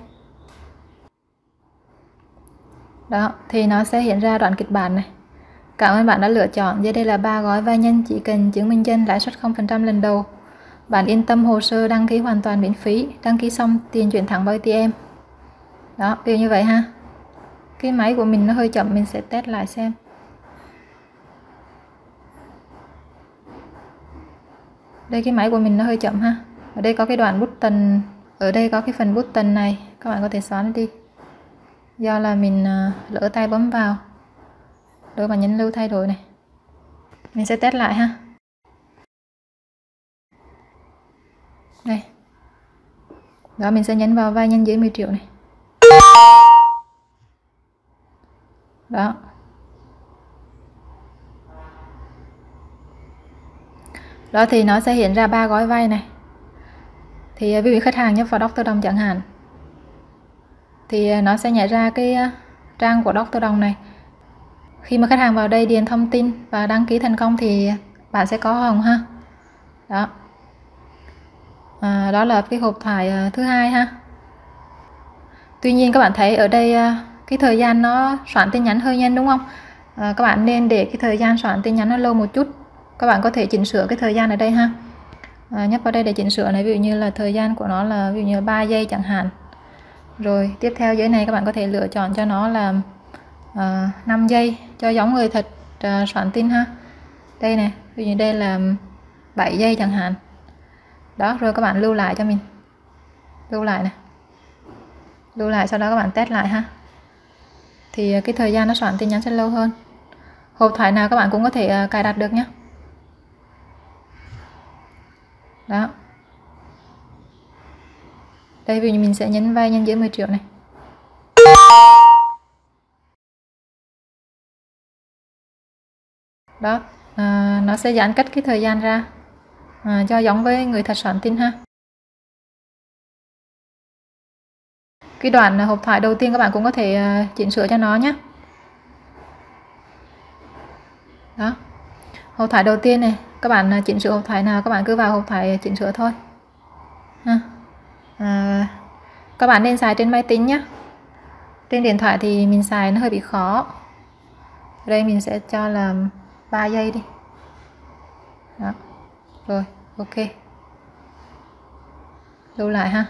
Đó, thì nó sẽ hiện ra đoạn kịch bản này. Cảm ơn bạn đã lựa chọn. Dưới đây là ba gói vay nhân, chỉ cần chứng minh nhân lãi suất không phần trăm lần đầu. Bạn yên tâm, hồ sơ đăng ký hoàn toàn miễn phí. Đăng ký xong tiền chuyển thẳng vào a tê em. Đó, kiểu như vậy ha. Cái máy của mình nó hơi chậm, mình sẽ test lại xem. Đây, cái máy của mình nó hơi chậm ha. Ở đây có cái đoạn button, ở đây có cái phần button này, các bạn có thể xóa nó đi. Do là mình lỡ tay bấm vào. Rồi bạn nhấn lưu thay đổi này. Mình sẽ test lại ha. Đây. Đó, mình sẽ nhấn vào vay nhân dưới mười triệu này. Đó. Đó thì nó sẽ hiện ra ba gói vay này. Thì ví dụ khách hàng nhấp vào Doctor Đồng chẳng hạn. Thì nó sẽ nhảy ra cái trang của Doctor Đồng này. Khi mà khách hàng vào đây điền thông tin và đăng ký thành công thì bạn sẽ có hồng ha. Đó. À, đó là cái hộp thoại thứ hai ha. Tuy nhiên các bạn thấy ở đây cái thời gian nó soạn tin nhắn hơi nhanh đúng không? À, các bạn nên để cái thời gian soạn tin nhắn nó lâu một chút. Các bạn có thể chỉnh sửa cái thời gian ở đây ha. À, nhấp vào đây để chỉnh sửa này, ví dụ như là thời gian của nó là ví dụ như là ba giây chẳng hạn. Rồi tiếp theo dưới này các bạn có thể lựa chọn cho nó là à, năm giây cho giống người thật à, soạn tin ha. Đây này, ví dụ như đây là bảy giây chẳng hạn. Đó, rồi các bạn lưu lại cho mình. Lưu lại này. Lưu lại, sau đó các bạn test lại ha. Thì cái thời gian nó soạn tin nhắn sẽ lâu hơn. Hộp thoại nào các bạn cũng có thể à, cài đặt được nhé. Đó. Đây, vì mình sẽ nhấn vay nhân dưới mười triệu này. Đó, à, nó sẽ giãn cách cái thời gian ra à, cho giống với người thật soạn tin ha. Cái đoạn hộp thoại đầu tiên các bạn cũng có thể uh, chỉnh sửa cho nó nhé. Đó. Hộp thoại đầu tiên này, các bạn chỉnh sửa hộp thoại nào các bạn cứ vào hộp thoại chỉnh sửa thôi ha. À, các bạn nên xài trên máy tính nhé. Trên điện thoại thì mình xài nó hơi bị khó. Đây mình sẽ cho là ba giây đi. Đó. Rồi, ok. Lưu lại ha.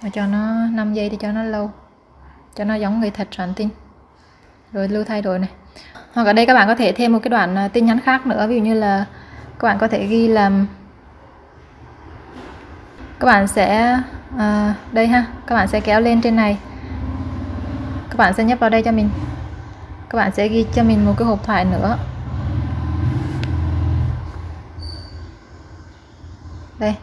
Và cho nó năm giây thì cho nó lâu. Cho nó giống người thật soạn tin. Rồi lưu thay đổi này. Hoặc ở đây các bạn có thể thêm một cái đoạn tin nhắn khác nữa. Ví dụ như là các bạn có thể ghi là các bạn sẽ à, đây ha, các bạn sẽ kéo lên trên này, các bạn sẽ nhấp vào đây cho mình, các bạn sẽ ghi cho mình một cái hộp thoại nữa. Đây,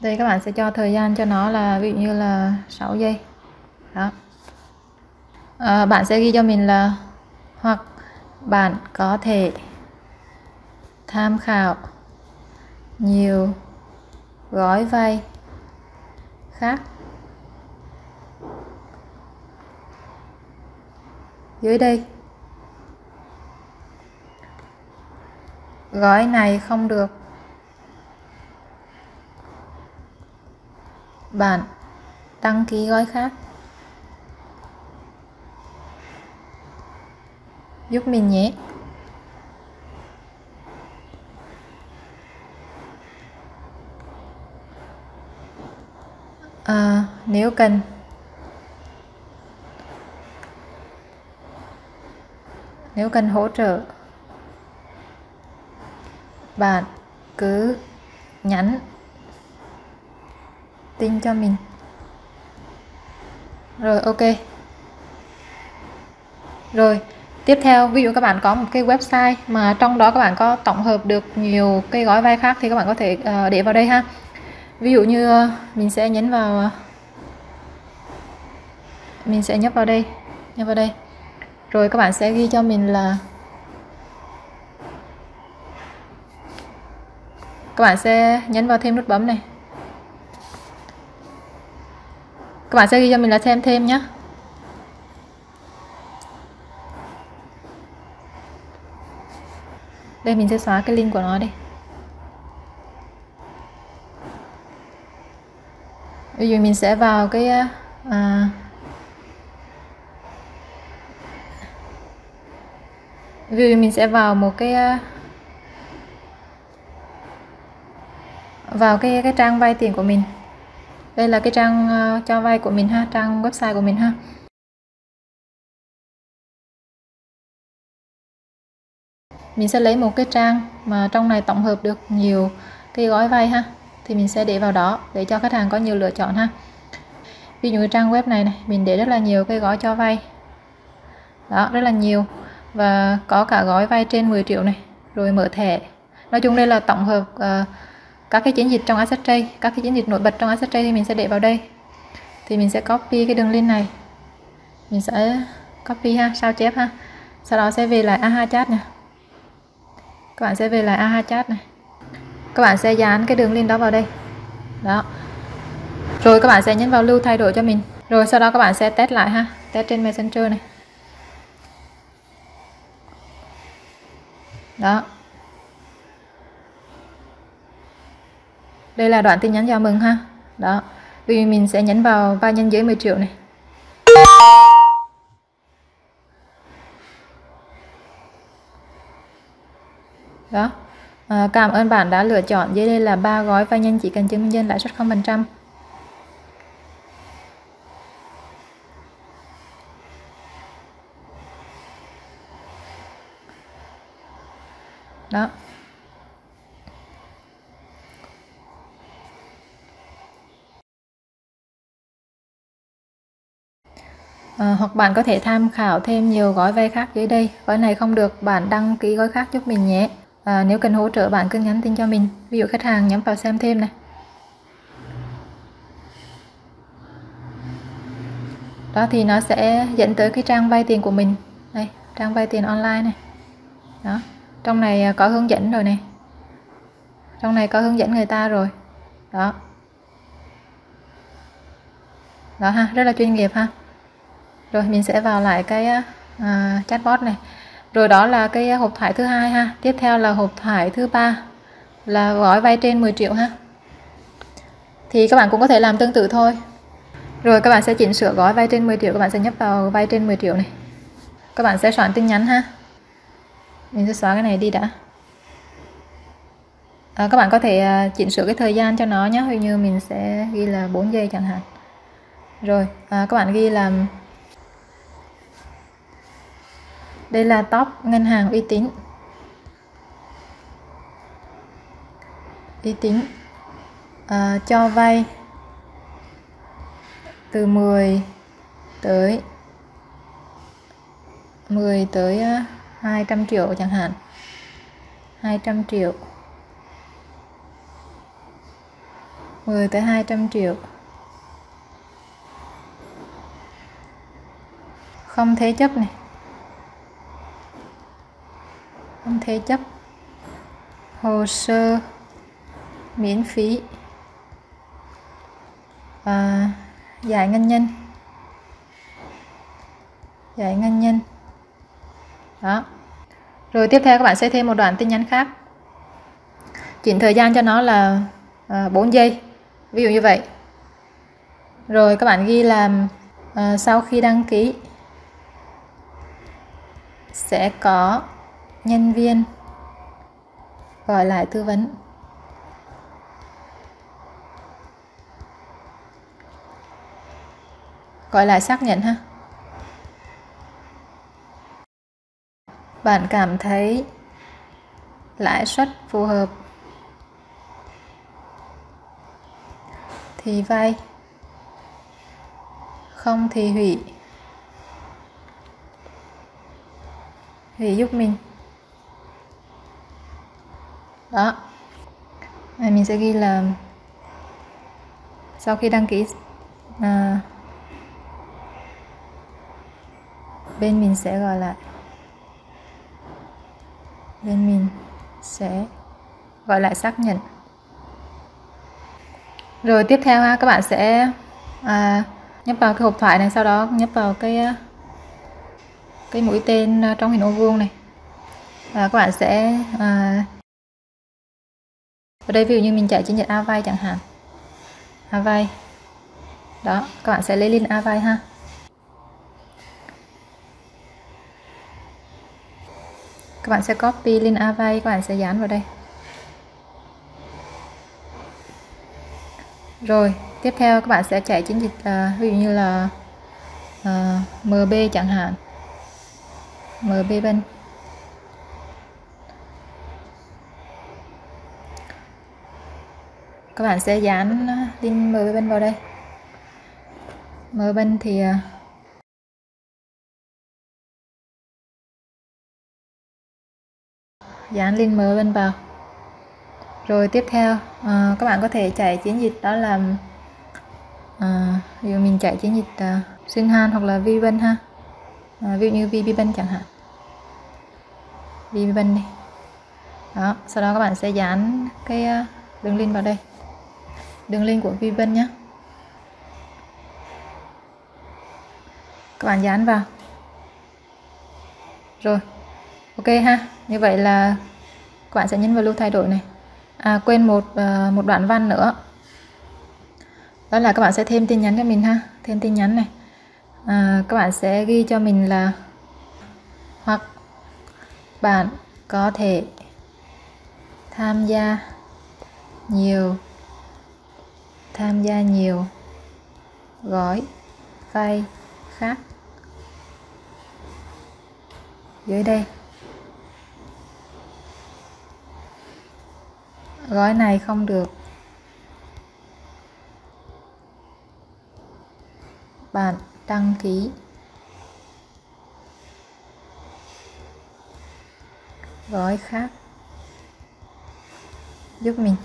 đây các bạn sẽ cho thời gian cho nó là ví dụ như là sáu giây. Đó. À, bạn sẽ ghi cho mình là hoặc bạn có thể tham khảo nhiều gói vay khác dưới đây. Gói này không được. Bạn đăng ký gói khác. Giúp mình nhé. À, nếu kênh. Nếu kênh hỗ trợ, bạn cứ nhắn tin cho mình. Rồi ok. Rồi, tiếp theo ví dụ các bạn có một cái website mà trong đó các bạn có tổng hợp được nhiều cái gói vay khác thì các bạn có thể uh, để vào đây ha. Ví dụ như uh, mình sẽ nhấn vào uh, mình sẽ nhấp vào đây, nhấp vào đây. Rồi các bạn sẽ ghi cho mình là các bạn sẽ nhấn vào thêm nút bấm này. Các bạn sẽ ghi cho mình là thêm thêm nhé. Đây mình sẽ xóa cái link của nó đi. Bây giờ mình sẽ vào cái à, ví dụ mình sẽ vào một cái vào cái cái trang vay tiền của mình. Đây là cái trang cho vay của mình ha, trang website của mình ha. Mình sẽ lấy một cái trang mà trong này tổng hợp được nhiều cái gói vay ha, thì mình sẽ để vào đó để cho khách hàng có nhiều lựa chọn ha. Ví dụ cái trang web này này, mình để rất là nhiều cái gói cho vay. Đó, rất là nhiều. Và có cả gói vay trên mười triệu này, rồi mở thẻ. Nói chung đây là tổng hợp uh, các cái chiến dịch trong Accesstrade, các cái chiến dịch nổi bật trong Accesstrade thì mình sẽ để vào đây. Thì mình sẽ copy cái đường link này. Mình sẽ copy ha, sao chép ha. Sau đó sẽ về lại AhaChat nè. Các bạn sẽ về lại AhaChat này. Các bạn sẽ dán cái đường link đó vào đây. Đó. Rồi các bạn sẽ nhấn vào lưu thay đổi cho mình. Rồi sau đó các bạn sẽ test lại ha, test trên Messenger này. Đó. Đây là đoạn tin nhắn chào mừng ha. Đó. Vì mình sẽ nhấn vào vay nhân dưới mười triệu này. Đó. À, cảm ơn bạn đã lựa chọn dưới đây là ba gói vay nhân chỉ cần chứng minh nhân lãi suất không phần trăm. Đó. À, hoặc bạn có thể tham khảo thêm nhiều gói vay khác dưới đây. Gói này không được, bạn đăng ký gói khác giúp mình nhé. À, nếu cần hỗ trợ bạn cứ nhắn tin cho mình. Ví dụ khách hàng nhắm vào xem thêm này. Đó thì nó sẽ dẫn tới cái trang vay tiền của mình. Đây, trang vay tiền online này. Đó. Trong này có hướng dẫn rồi này. Trong này có hướng dẫn người ta rồi. Đó. Đó ha, rất là chuyên nghiệp ha. Rồi mình sẽ vào lại cái à, chatbot này. Rồi đó là cái hộp thoại thứ hai ha. Tiếp theo là hộp thoại thứ ba là gói vay trên mười triệu ha. Thì các bạn cũng có thể làm tương tự thôi. Rồi các bạn sẽ chỉnh sửa gói vay trên mười triệu, các bạn sẽ nhấp vào vay trên mười triệu này. Các bạn sẽ soạn tin nhắn ha. Mình sẽ xóa cái này đi đã. À, các bạn có thể chỉnh sửa cái thời gian cho nó nhé. Hình như mình sẽ ghi là bốn giây chẳng hạn. Rồi à, các bạn ghi là đây là top ngân hàng uy tín. Uy tín à, cho vay từ mười tới hai trăm triệu chẳng hạn. hai trăm triệu. mười tới hai trăm triệu. Không thế chấp này. Không thế chấp. Hồ sơ miễn phí. À, giải ngân nhân. Giải ngân nhân. Đó. Rồi tiếp theo các bạn sẽ thêm một đoạn tin nhắn khác. Chỉnh thời gian cho nó là à, bốn giây. Ví dụ như vậy. Rồi các bạn ghi là à, sau khi đăng ký sẽ có nhân viên gọi lại tư vấn. gọi là xác nhận ha. Bạn cảm thấy lãi suất phù hợp thì vay, không thì hủy. Hủy giúp mình. Đó. Này mình sẽ ghi là sau khi đăng ký à, bên mình sẽ gọi lại. Bên mình sẽ gọi lại xác nhận. Rồi tiếp theo ha, các bạn sẽ à, nhấp vào cái hộp thoại này, sau đó nhấp vào cái cái mũi tên trong hình ô vuông này. Và các bạn sẽ à, ở đây ví dụ như mình chạy chiến dịch Avay chẳng hạn. Avay. Đó, các bạn sẽ lấy link Avay ha. Các bạn sẽ copy link Avay, các bạn sẽ dán vào đây. Rồi, tiếp theo các bạn sẽ chạy chiến dịch là ví dụ như là à, em bê chẳng hạn. em bê Bank. Các bạn sẽ dán link em bê Bank vào đây. em bê Bank thì dán link em bê Bank vào. Rồi tiếp theo à, các bạn có thể chạy chiến dịch đó là à, ví dụ mình chạy chiến dịch à, Shinhan hoặc là Vi Vân ha. À, ví dụ như VPBank chẳng hạn. VPBank đi. Đó, sau đó các bạn sẽ dán cái đường link vào đây. Đường link của VPBank nhé. Các bạn dán vào. Rồi. Ok ha. Như vậy là các bạn sẽ nhấn vào lưu thay đổi này. À, quên một uh, một đoạn văn nữa. Đó là các bạn sẽ thêm tin nhắn cho mình ha, thêm tin nhắn này. À, các bạn sẽ ghi cho mình là hoặc bạn có thể tham gia nhiều tham gia nhiều gói vay khác dưới đây. Gói này không được. Bạn đăng ký gói khác giúp mình.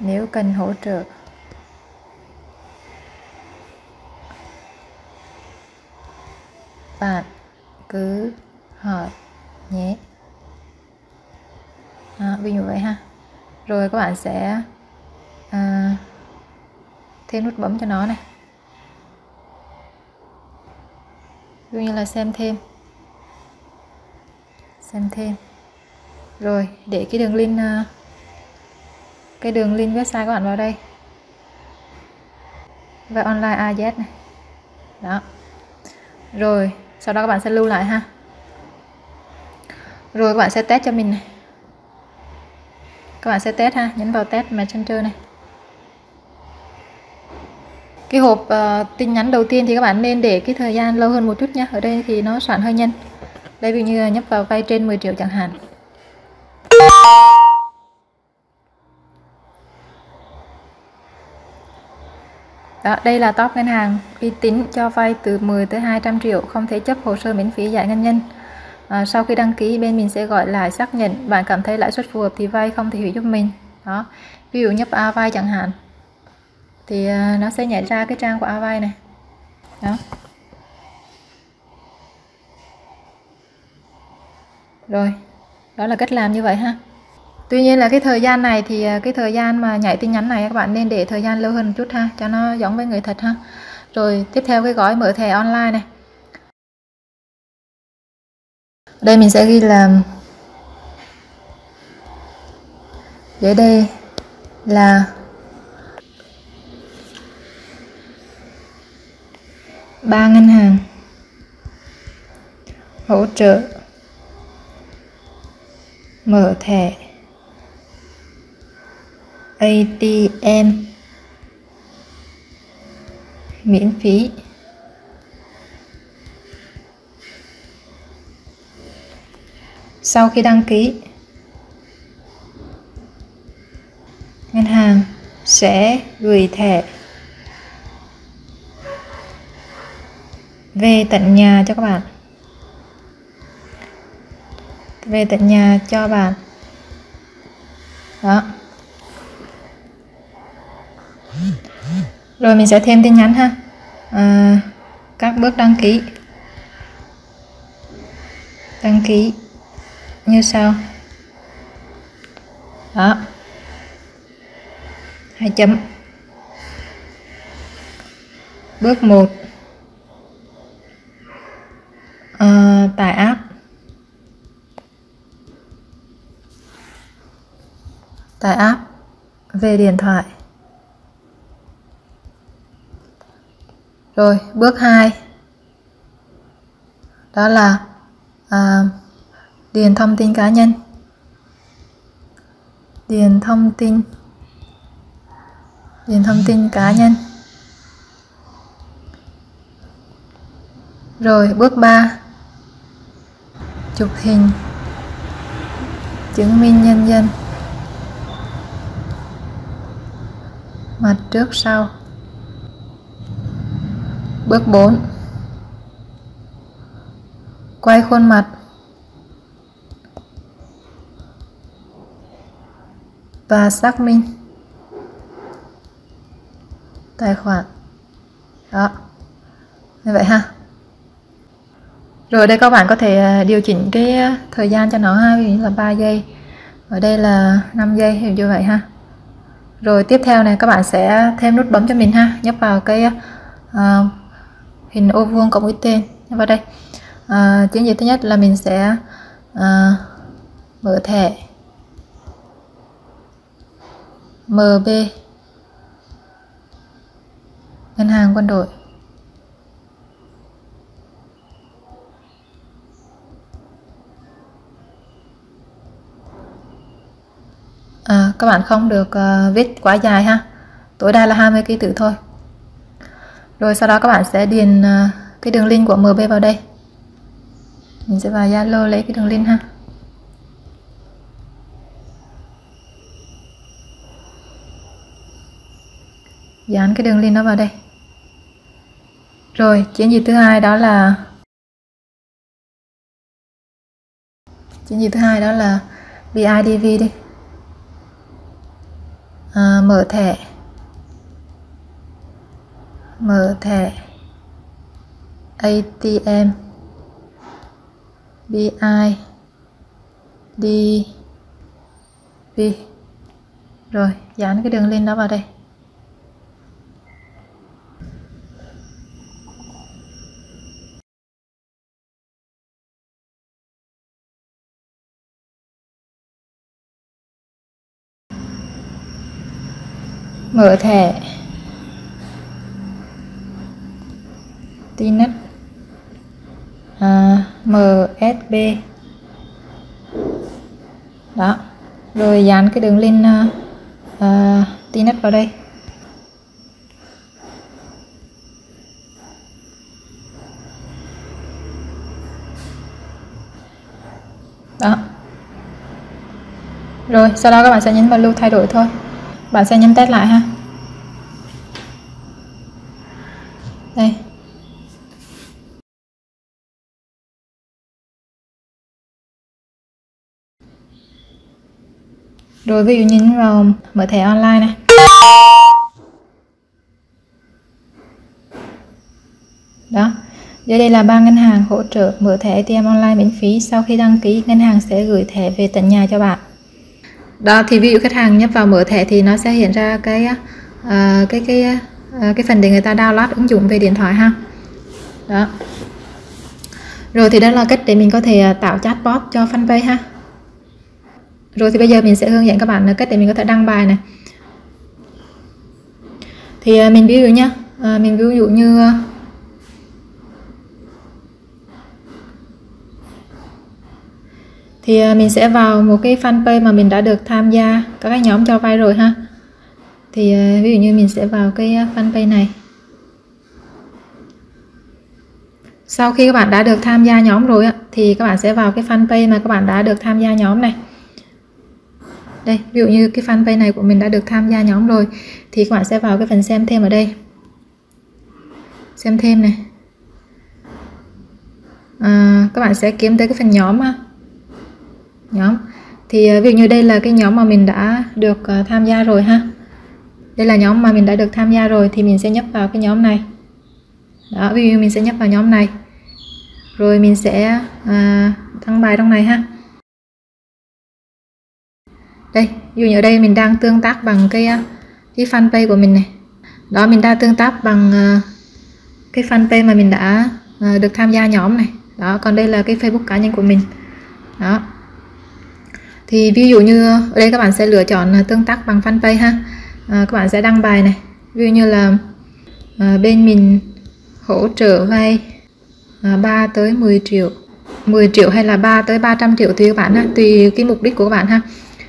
Nếu cần hỗ trợ bạn cứ hỏi nhé. À, ví dụ vậy ha. Rồi các bạn sẽ à, thêm nút bấm cho nó này. Ví dụ như là xem thêm. Xem thêm. Rồi để cái đường link cái đường link website các bạn vào đây. Và online a hát này. Đó. Rồi sau đó các bạn sẽ lưu lại ha. Rồi các bạn sẽ test cho mình này. Các bạn sẽ test ha, nhấn vào test Messenger này. Cái hộp uh, tin nhắn đầu tiên thì các bạn nên để cái thời gian lâu hơn một chút nhé. Ở đây thì nó soạn hơi nhanh. Đây ví dụ như nhấp vào vay trên mười triệu chẳng hạn. Đó, đây là top ngân hàng uy tín cho vay từ mười tới hai trăm triệu, không thế chấp hồ sơ miễn phí giải ngân nhân. À, sau khi đăng ký bên mình sẽ gọi lại xác nhận. Bạn cảm thấy lãi suất phù hợp thì vay, không thì hủy giúp mình. Đó, ví dụ nhấp Avay chẳng hạn thì à, nó sẽ nhảy ra cái trang của Avay này. Đó. Rồi, đó là cách làm như vậy ha. Tuy nhiên là cái thời gian này thì cái thời gian mà nhảy tin nhắn này các bạn nên để thời gian lâu hơn một chút ha, cho nó giống với người thật ha. Rồi tiếp theo cái gói mở thẻ online này. Đây mình sẽ ghi là dưới đây là ba ngân hàng hỗ trợ mở thẻ a tê em miễn phí. Sau khi đăng ký, ngân hàng sẽ gửi thẻ về tận nhà cho các bạn. Về tận nhà cho bạn. Đó. Rồi mình sẽ thêm tin nhắn ha. À, các bước đăng ký. Đăng ký như sau. Đó. Hai chấm. Bước một. À, tải app. Tải app về điện thoại. Rồi, bước hai. Đó là à, điền thông tin cá nhân. Điền thông tin điền thông tin cá nhân. Rồi, bước ba. Chụp hình chứng minh nhân dân. Mặt trước sau. Bước bốn. Quay khuôn mặt. Và xác minh tài khoản. Đó. Như vậy ha. Rồi đây các bạn có thể điều chỉnh cái thời gian cho nó ha, ví dụ như là ba giây. Ở đây là năm giây, hiểu như vậy ha. Rồi tiếp theo này các bạn sẽ thêm nút bấm cho mình ha, nhấp vào cái uh, hình ô vuông cộng với tên vào đây. À, chiến dịch thứ nhất là mình sẽ à, mở thẻ em bê ngân hàng quân đội. À, các bạn không được à, viết quá dài ha, tối đa là hai mươi ký tự thôi. Rồi sau đó các bạn sẽ điền à, cái đường link của em bê vào đây. Mình sẽ vào Zalo lấy cái đường link ha. Dán cái đường link nó vào đây. Rồi, chiến dịch thứ hai đó là Chiến dịch thứ hai đó là bê i đê vê đi. À, mở thẻ. Mở thẻ a tê em bê i đê vê. Rồi, dán cái đường link đó vào đây. Mở thẻ Tinet à, em ét bê. Đó. Rồi dán cái đường link uh, uh, Tinet vào đây. Đó. Rồi sau đó các bạn sẽ nhấn vào lưu thay đổi thôi. Bạn sẽ nhấn test lại ha. Đây. Rồi ví dụ nhấn vào mở thẻ online này. Đó. Dưới đây là ba ngân hàng hỗ trợ mở thẻ a tê em online miễn phí. Sau khi đăng ký, ngân hàng sẽ gửi thẻ về tận nhà cho bạn. Đó thì ví dụ khách hàng nhấp vào mở thẻ thì nó sẽ hiện ra cái uh, cái cái uh, cái phần để người ta download ứng dụng về điện thoại ha. Đó. Rồi thì đó là cách để mình có thể tạo chatbot cho fanpage ha. Rồi thì bây giờ mình sẽ hướng dẫn các bạn cách để mình có thể đăng bài này. Thì mình ví dụ nhá, à, mình ví dụ như thì mình sẽ vào một cái fanpage mà mình đã được tham gia các cái nhóm cho vay rồi ha. Thì ví dụ như mình sẽ vào cái fanpage này. Sau khi các bạn đã được tham gia nhóm rồi thì các bạn sẽ vào cái fanpage mà các bạn đã được tham gia nhóm này. Đây, ví dụ như cái fanpage này của mình đã được tham gia nhóm rồi thì các bạn sẽ vào cái phần xem thêm ở đây. Xem thêm này. À, các bạn sẽ kiếm tới cái phần nhóm ha. Nhóm. Thì ví dụ như đây là cái nhóm mà mình đã được tham gia rồi ha. Đây là nhóm mà mình đã được tham gia rồi thì mình sẽ nhấp vào cái nhóm này. Đó, ví dụ mình sẽ nhấp vào nhóm này. Rồi mình sẽ à, đăng bài trong này ha. Đây, ví dụ như ở đây mình đang tương tác bằng cái cái fanpage của mình này. Đó, mình đã tương tác bằng cái fanpage mà mình đã được tham gia nhóm này. Đó, còn đây là cái Facebook cá nhân của mình. Đó. Thì ví dụ như ở đây các bạn sẽ lựa chọn tương tác bằng fanpage ha. À, các bạn sẽ đăng bài này. Ví dụ như là à, bên mình hỗ trợ vay à, ba tới mười triệu, mười triệu hay là ba tới ba trăm triệu tùy các bạn ha, tùy cái mục đích của các bạn ha.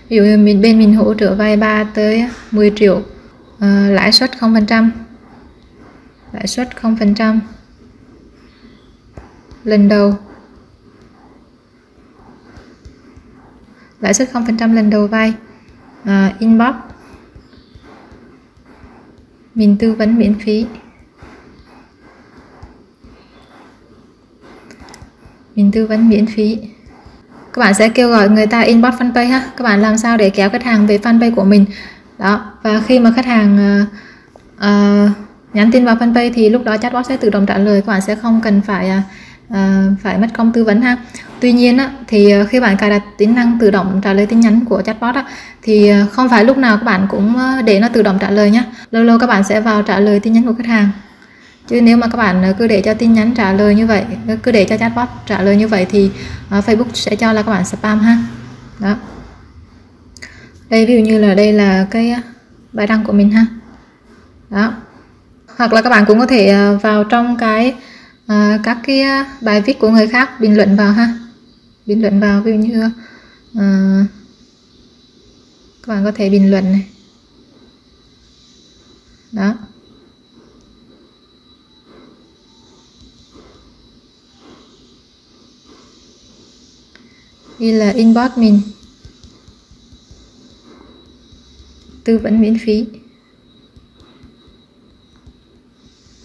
Ví dụ như mình bên mình hỗ trợ vay ba tới mười triệu, à, lãi suất không phần trăm, lãi suất không phần trăm lần đầu, lãi suất không phần trăm lần đầu vay, à, inbox mình tư vấn miễn phí, mình tư vấn miễn phí. Các bạn sẽ kêu gọi người ta inbox fanpage ha. Các bạn làm sao để kéo khách hàng về fanpage của mình. Đó, và khi mà khách hàng uh, uh, nhắn tin vào fanpage thì lúc đó chatbot sẽ tự động trả lời, các bạn sẽ không cần phải uh, phải mất công tư vấn ha. Tuy nhiên á, thì khi bạn cài đặt tính năng tự động trả lời tin nhắn của chatbot á, thì không phải lúc nào các bạn cũng để nó tự động trả lời nhé. Lâu lâu các bạn sẽ vào trả lời tin nhắn của khách hàng. Chứ nếu mà các bạn cứ để cho tin nhắn trả lời như vậy, cứ để cho chatbot trả lời như vậy thì uh, Facebook sẽ cho là các bạn spam ha. Đó. Đây ví dụ như là đây là cái bài đăng của mình ha. Đó. Hoặc là các bạn cũng có thể vào trong cái uh, các cái bài viết của người khác, bình luận vào ha. Bình luận vào, ví dụ như uh, các bạn có thể bình luận này. Đó. Đây là inbox mình tư vấn miễn phí.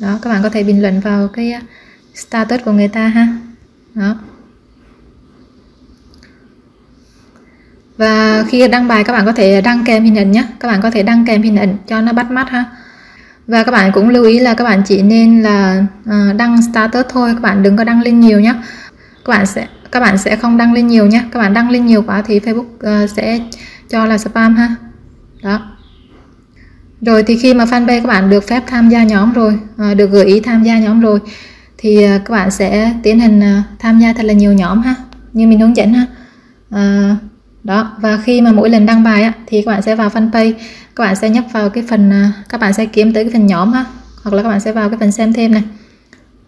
Đó, các bạn có thể bình luận vào cái status của người ta ha. Đó. Và khi đăng bài các bạn có thể đăng kèm hình ảnh nhé. Các bạn có thể đăng kèm hình ảnh cho nó bắt mắt ha. Và các bạn cũng lưu ý là các bạn chỉ nên là đăng status thôi, các bạn đừng có đăng lên nhiều nhé. Các bạn sẽ các bạn sẽ không đăng lên nhiều nhé. Các bạn đăng lên nhiều quá thì Facebook uh, sẽ cho là spam ha. Đó. Rồi thì khi mà fanpage các bạn được phép tham gia nhóm rồi, uh, được gợi ý tham gia nhóm rồi thì uh, các bạn sẽ tiến hành uh, tham gia thật là nhiều nhóm ha, như mình hướng dẫn ha. Uh, đó, và khi mà mỗi lần đăng bài á, thì các bạn sẽ vào fanpage, các bạn sẽ nhấp vào cái phần uh, các bạn sẽ kiếm tới cái phần nhóm ha, hoặc là các bạn sẽ vào cái phần xem thêm này.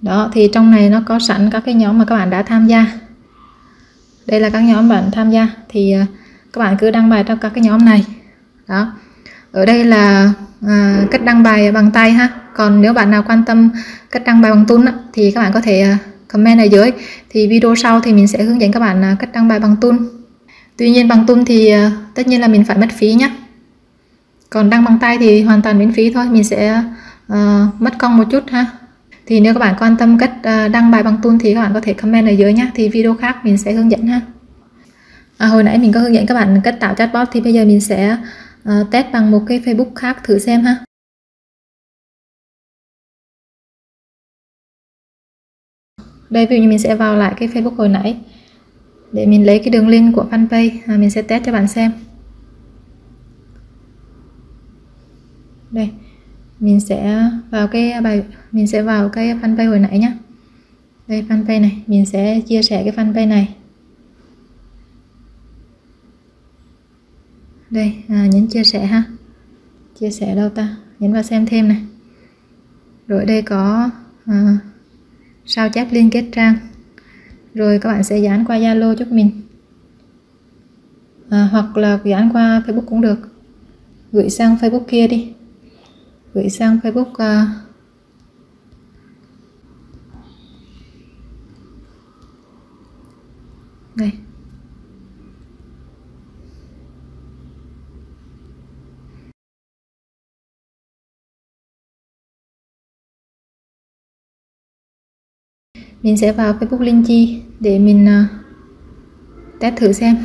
Đó, thì trong này nó có sẵn các cái nhóm mà các bạn đã tham gia. Đây là các nhóm bạn tham gia thì các bạn cứ đăng bài trong các cái nhóm này. Đó. Ở đây là à, cách đăng bài bằng tay ha. Còn nếu bạn nào quan tâm cách đăng bài bằng tool á, thì các bạn có thể comment ở dưới. Thì video sau thì mình sẽ hướng dẫn các bạn cách đăng bài bằng tool. Tuy nhiên bằng tool thì tất nhiên là mình phải mất phí nhé. Còn đăng bằng tay thì hoàn toàn miễn phí thôi. Mình sẽ à, mất công một chút ha. Thì nếu các bạn quan tâm cách đăng bài bằng tool thì các bạn có thể comment ở dưới nhé. Thì video khác mình sẽ hướng dẫn ha. À, hồi nãy mình có hướng dẫn các bạn cách tạo chatbot thì bây giờ mình sẽ uh, test bằng một cái Facebook khác thử xem ha. Đây ví dụ như mình sẽ vào lại cái Facebook hồi nãy để mình lấy cái đường link của fanpage, à, mình sẽ test cho bạn xem. Đây. Mình sẽ vào cái bài mình sẽ vào cái fanpage hồi nãy nhé. Đây fanpage này, mình sẽ chia sẻ cái fanpage này. Đây, à, nhấn chia sẻ ha. Chia sẻ đâu ta? Nhấn vào xem thêm này. Rồi đây có à, sao chép liên kết trang. Rồi các bạn sẽ dán qua Zalo giúp mình. À, hoặc là dán qua Facebook cũng được. Gửi sang Facebook kia đi. gửi sang Facebook. Uh, đây. Mình sẽ vào Facebook Linh Chi để mình uh, test thử xem.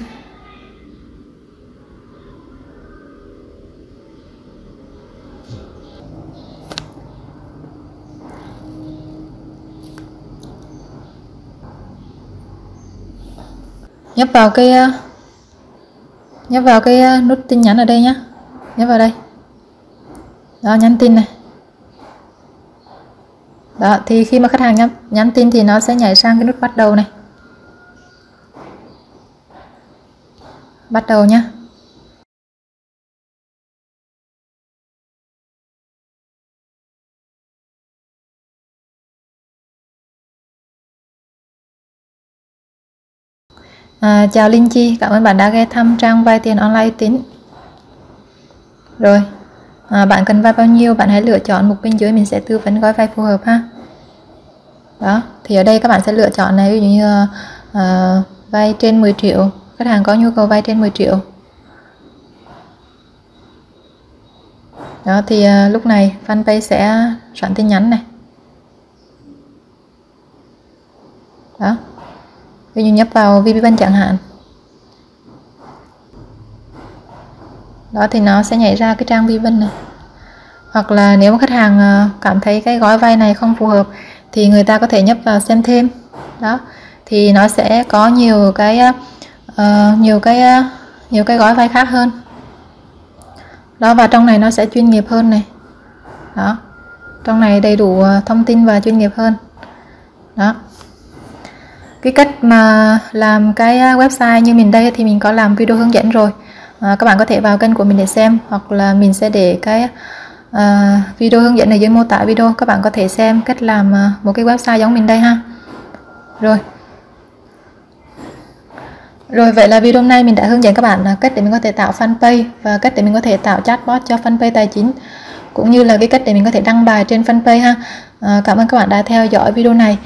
Nhấp vào cái nhấp vào cái nút tin nhắn ở đây nhé. Nhấp vào đây. Đó, nhắn tin này. Đó, thì khi mà khách hàng nhắn, nhắn tin thì nó sẽ nhảy sang cái nút bắt đầu này. Bắt đầu nhé. À, chào Linh Chi, cảm ơn bạn đã ghé thăm trang vay tiền online uy tín. Rồi, à, bạn cần vay bao nhiêu, bạn hãy lựa chọn mục bên dưới, mình sẽ tư vấn gói vay phù hợp ha. Đó, thì ở đây các bạn sẽ lựa chọn này, ví dụ như à, vay trên mười triệu, khách hàng có nhu cầu vay trên mười triệu. Đó, thì à, lúc này Fanpage sẽ soạn tin nhắn này. Đó. Ví dụ nhấp vào VPBank chẳng hạn. Đó thì nó sẽ nhảy ra cái trang VPBank này. Hoặc là nếu khách hàng cảm thấy cái gói vay này không phù hợp thì người ta có thể nhấp vào xem thêm. Đó, thì nó sẽ có nhiều cái uh, nhiều cái uh, nhiều cái gói vay khác hơn. Đó, và trong này nó sẽ chuyên nghiệp hơn này. Đó. Trong này đầy đủ thông tin và chuyên nghiệp hơn. Đó. Cái cách mà làm cái website như mình đây thì mình có làm video hướng dẫn rồi, à, các bạn có thể vào kênh của mình để xem, hoặc là mình sẽ để cái à, video hướng dẫn ở dưới mô tả video, các bạn có thể xem cách làm một cái website giống mình đây ha. Rồi rồi vậy là video hôm nay mình đã hướng dẫn các bạn là cách để mình có thể tạo fanpage và cách để mình có thể tạo chatbot cho fanpage tài chính, cũng như là cái cách để mình có thể đăng bài trên fanpage ha. À, cảm ơn các bạn đã theo dõi video này.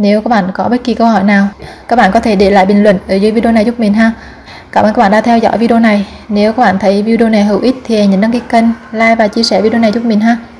Nếu các bạn có bất kỳ câu hỏi nào, các bạn có thể để lại bình luận ở dưới video này giúp mình ha. Cảm ơn các bạn đã theo dõi video này. Nếu các bạn thấy video này hữu ích thì nhấn đăng ký kênh, like và chia sẻ video này giúp mình ha.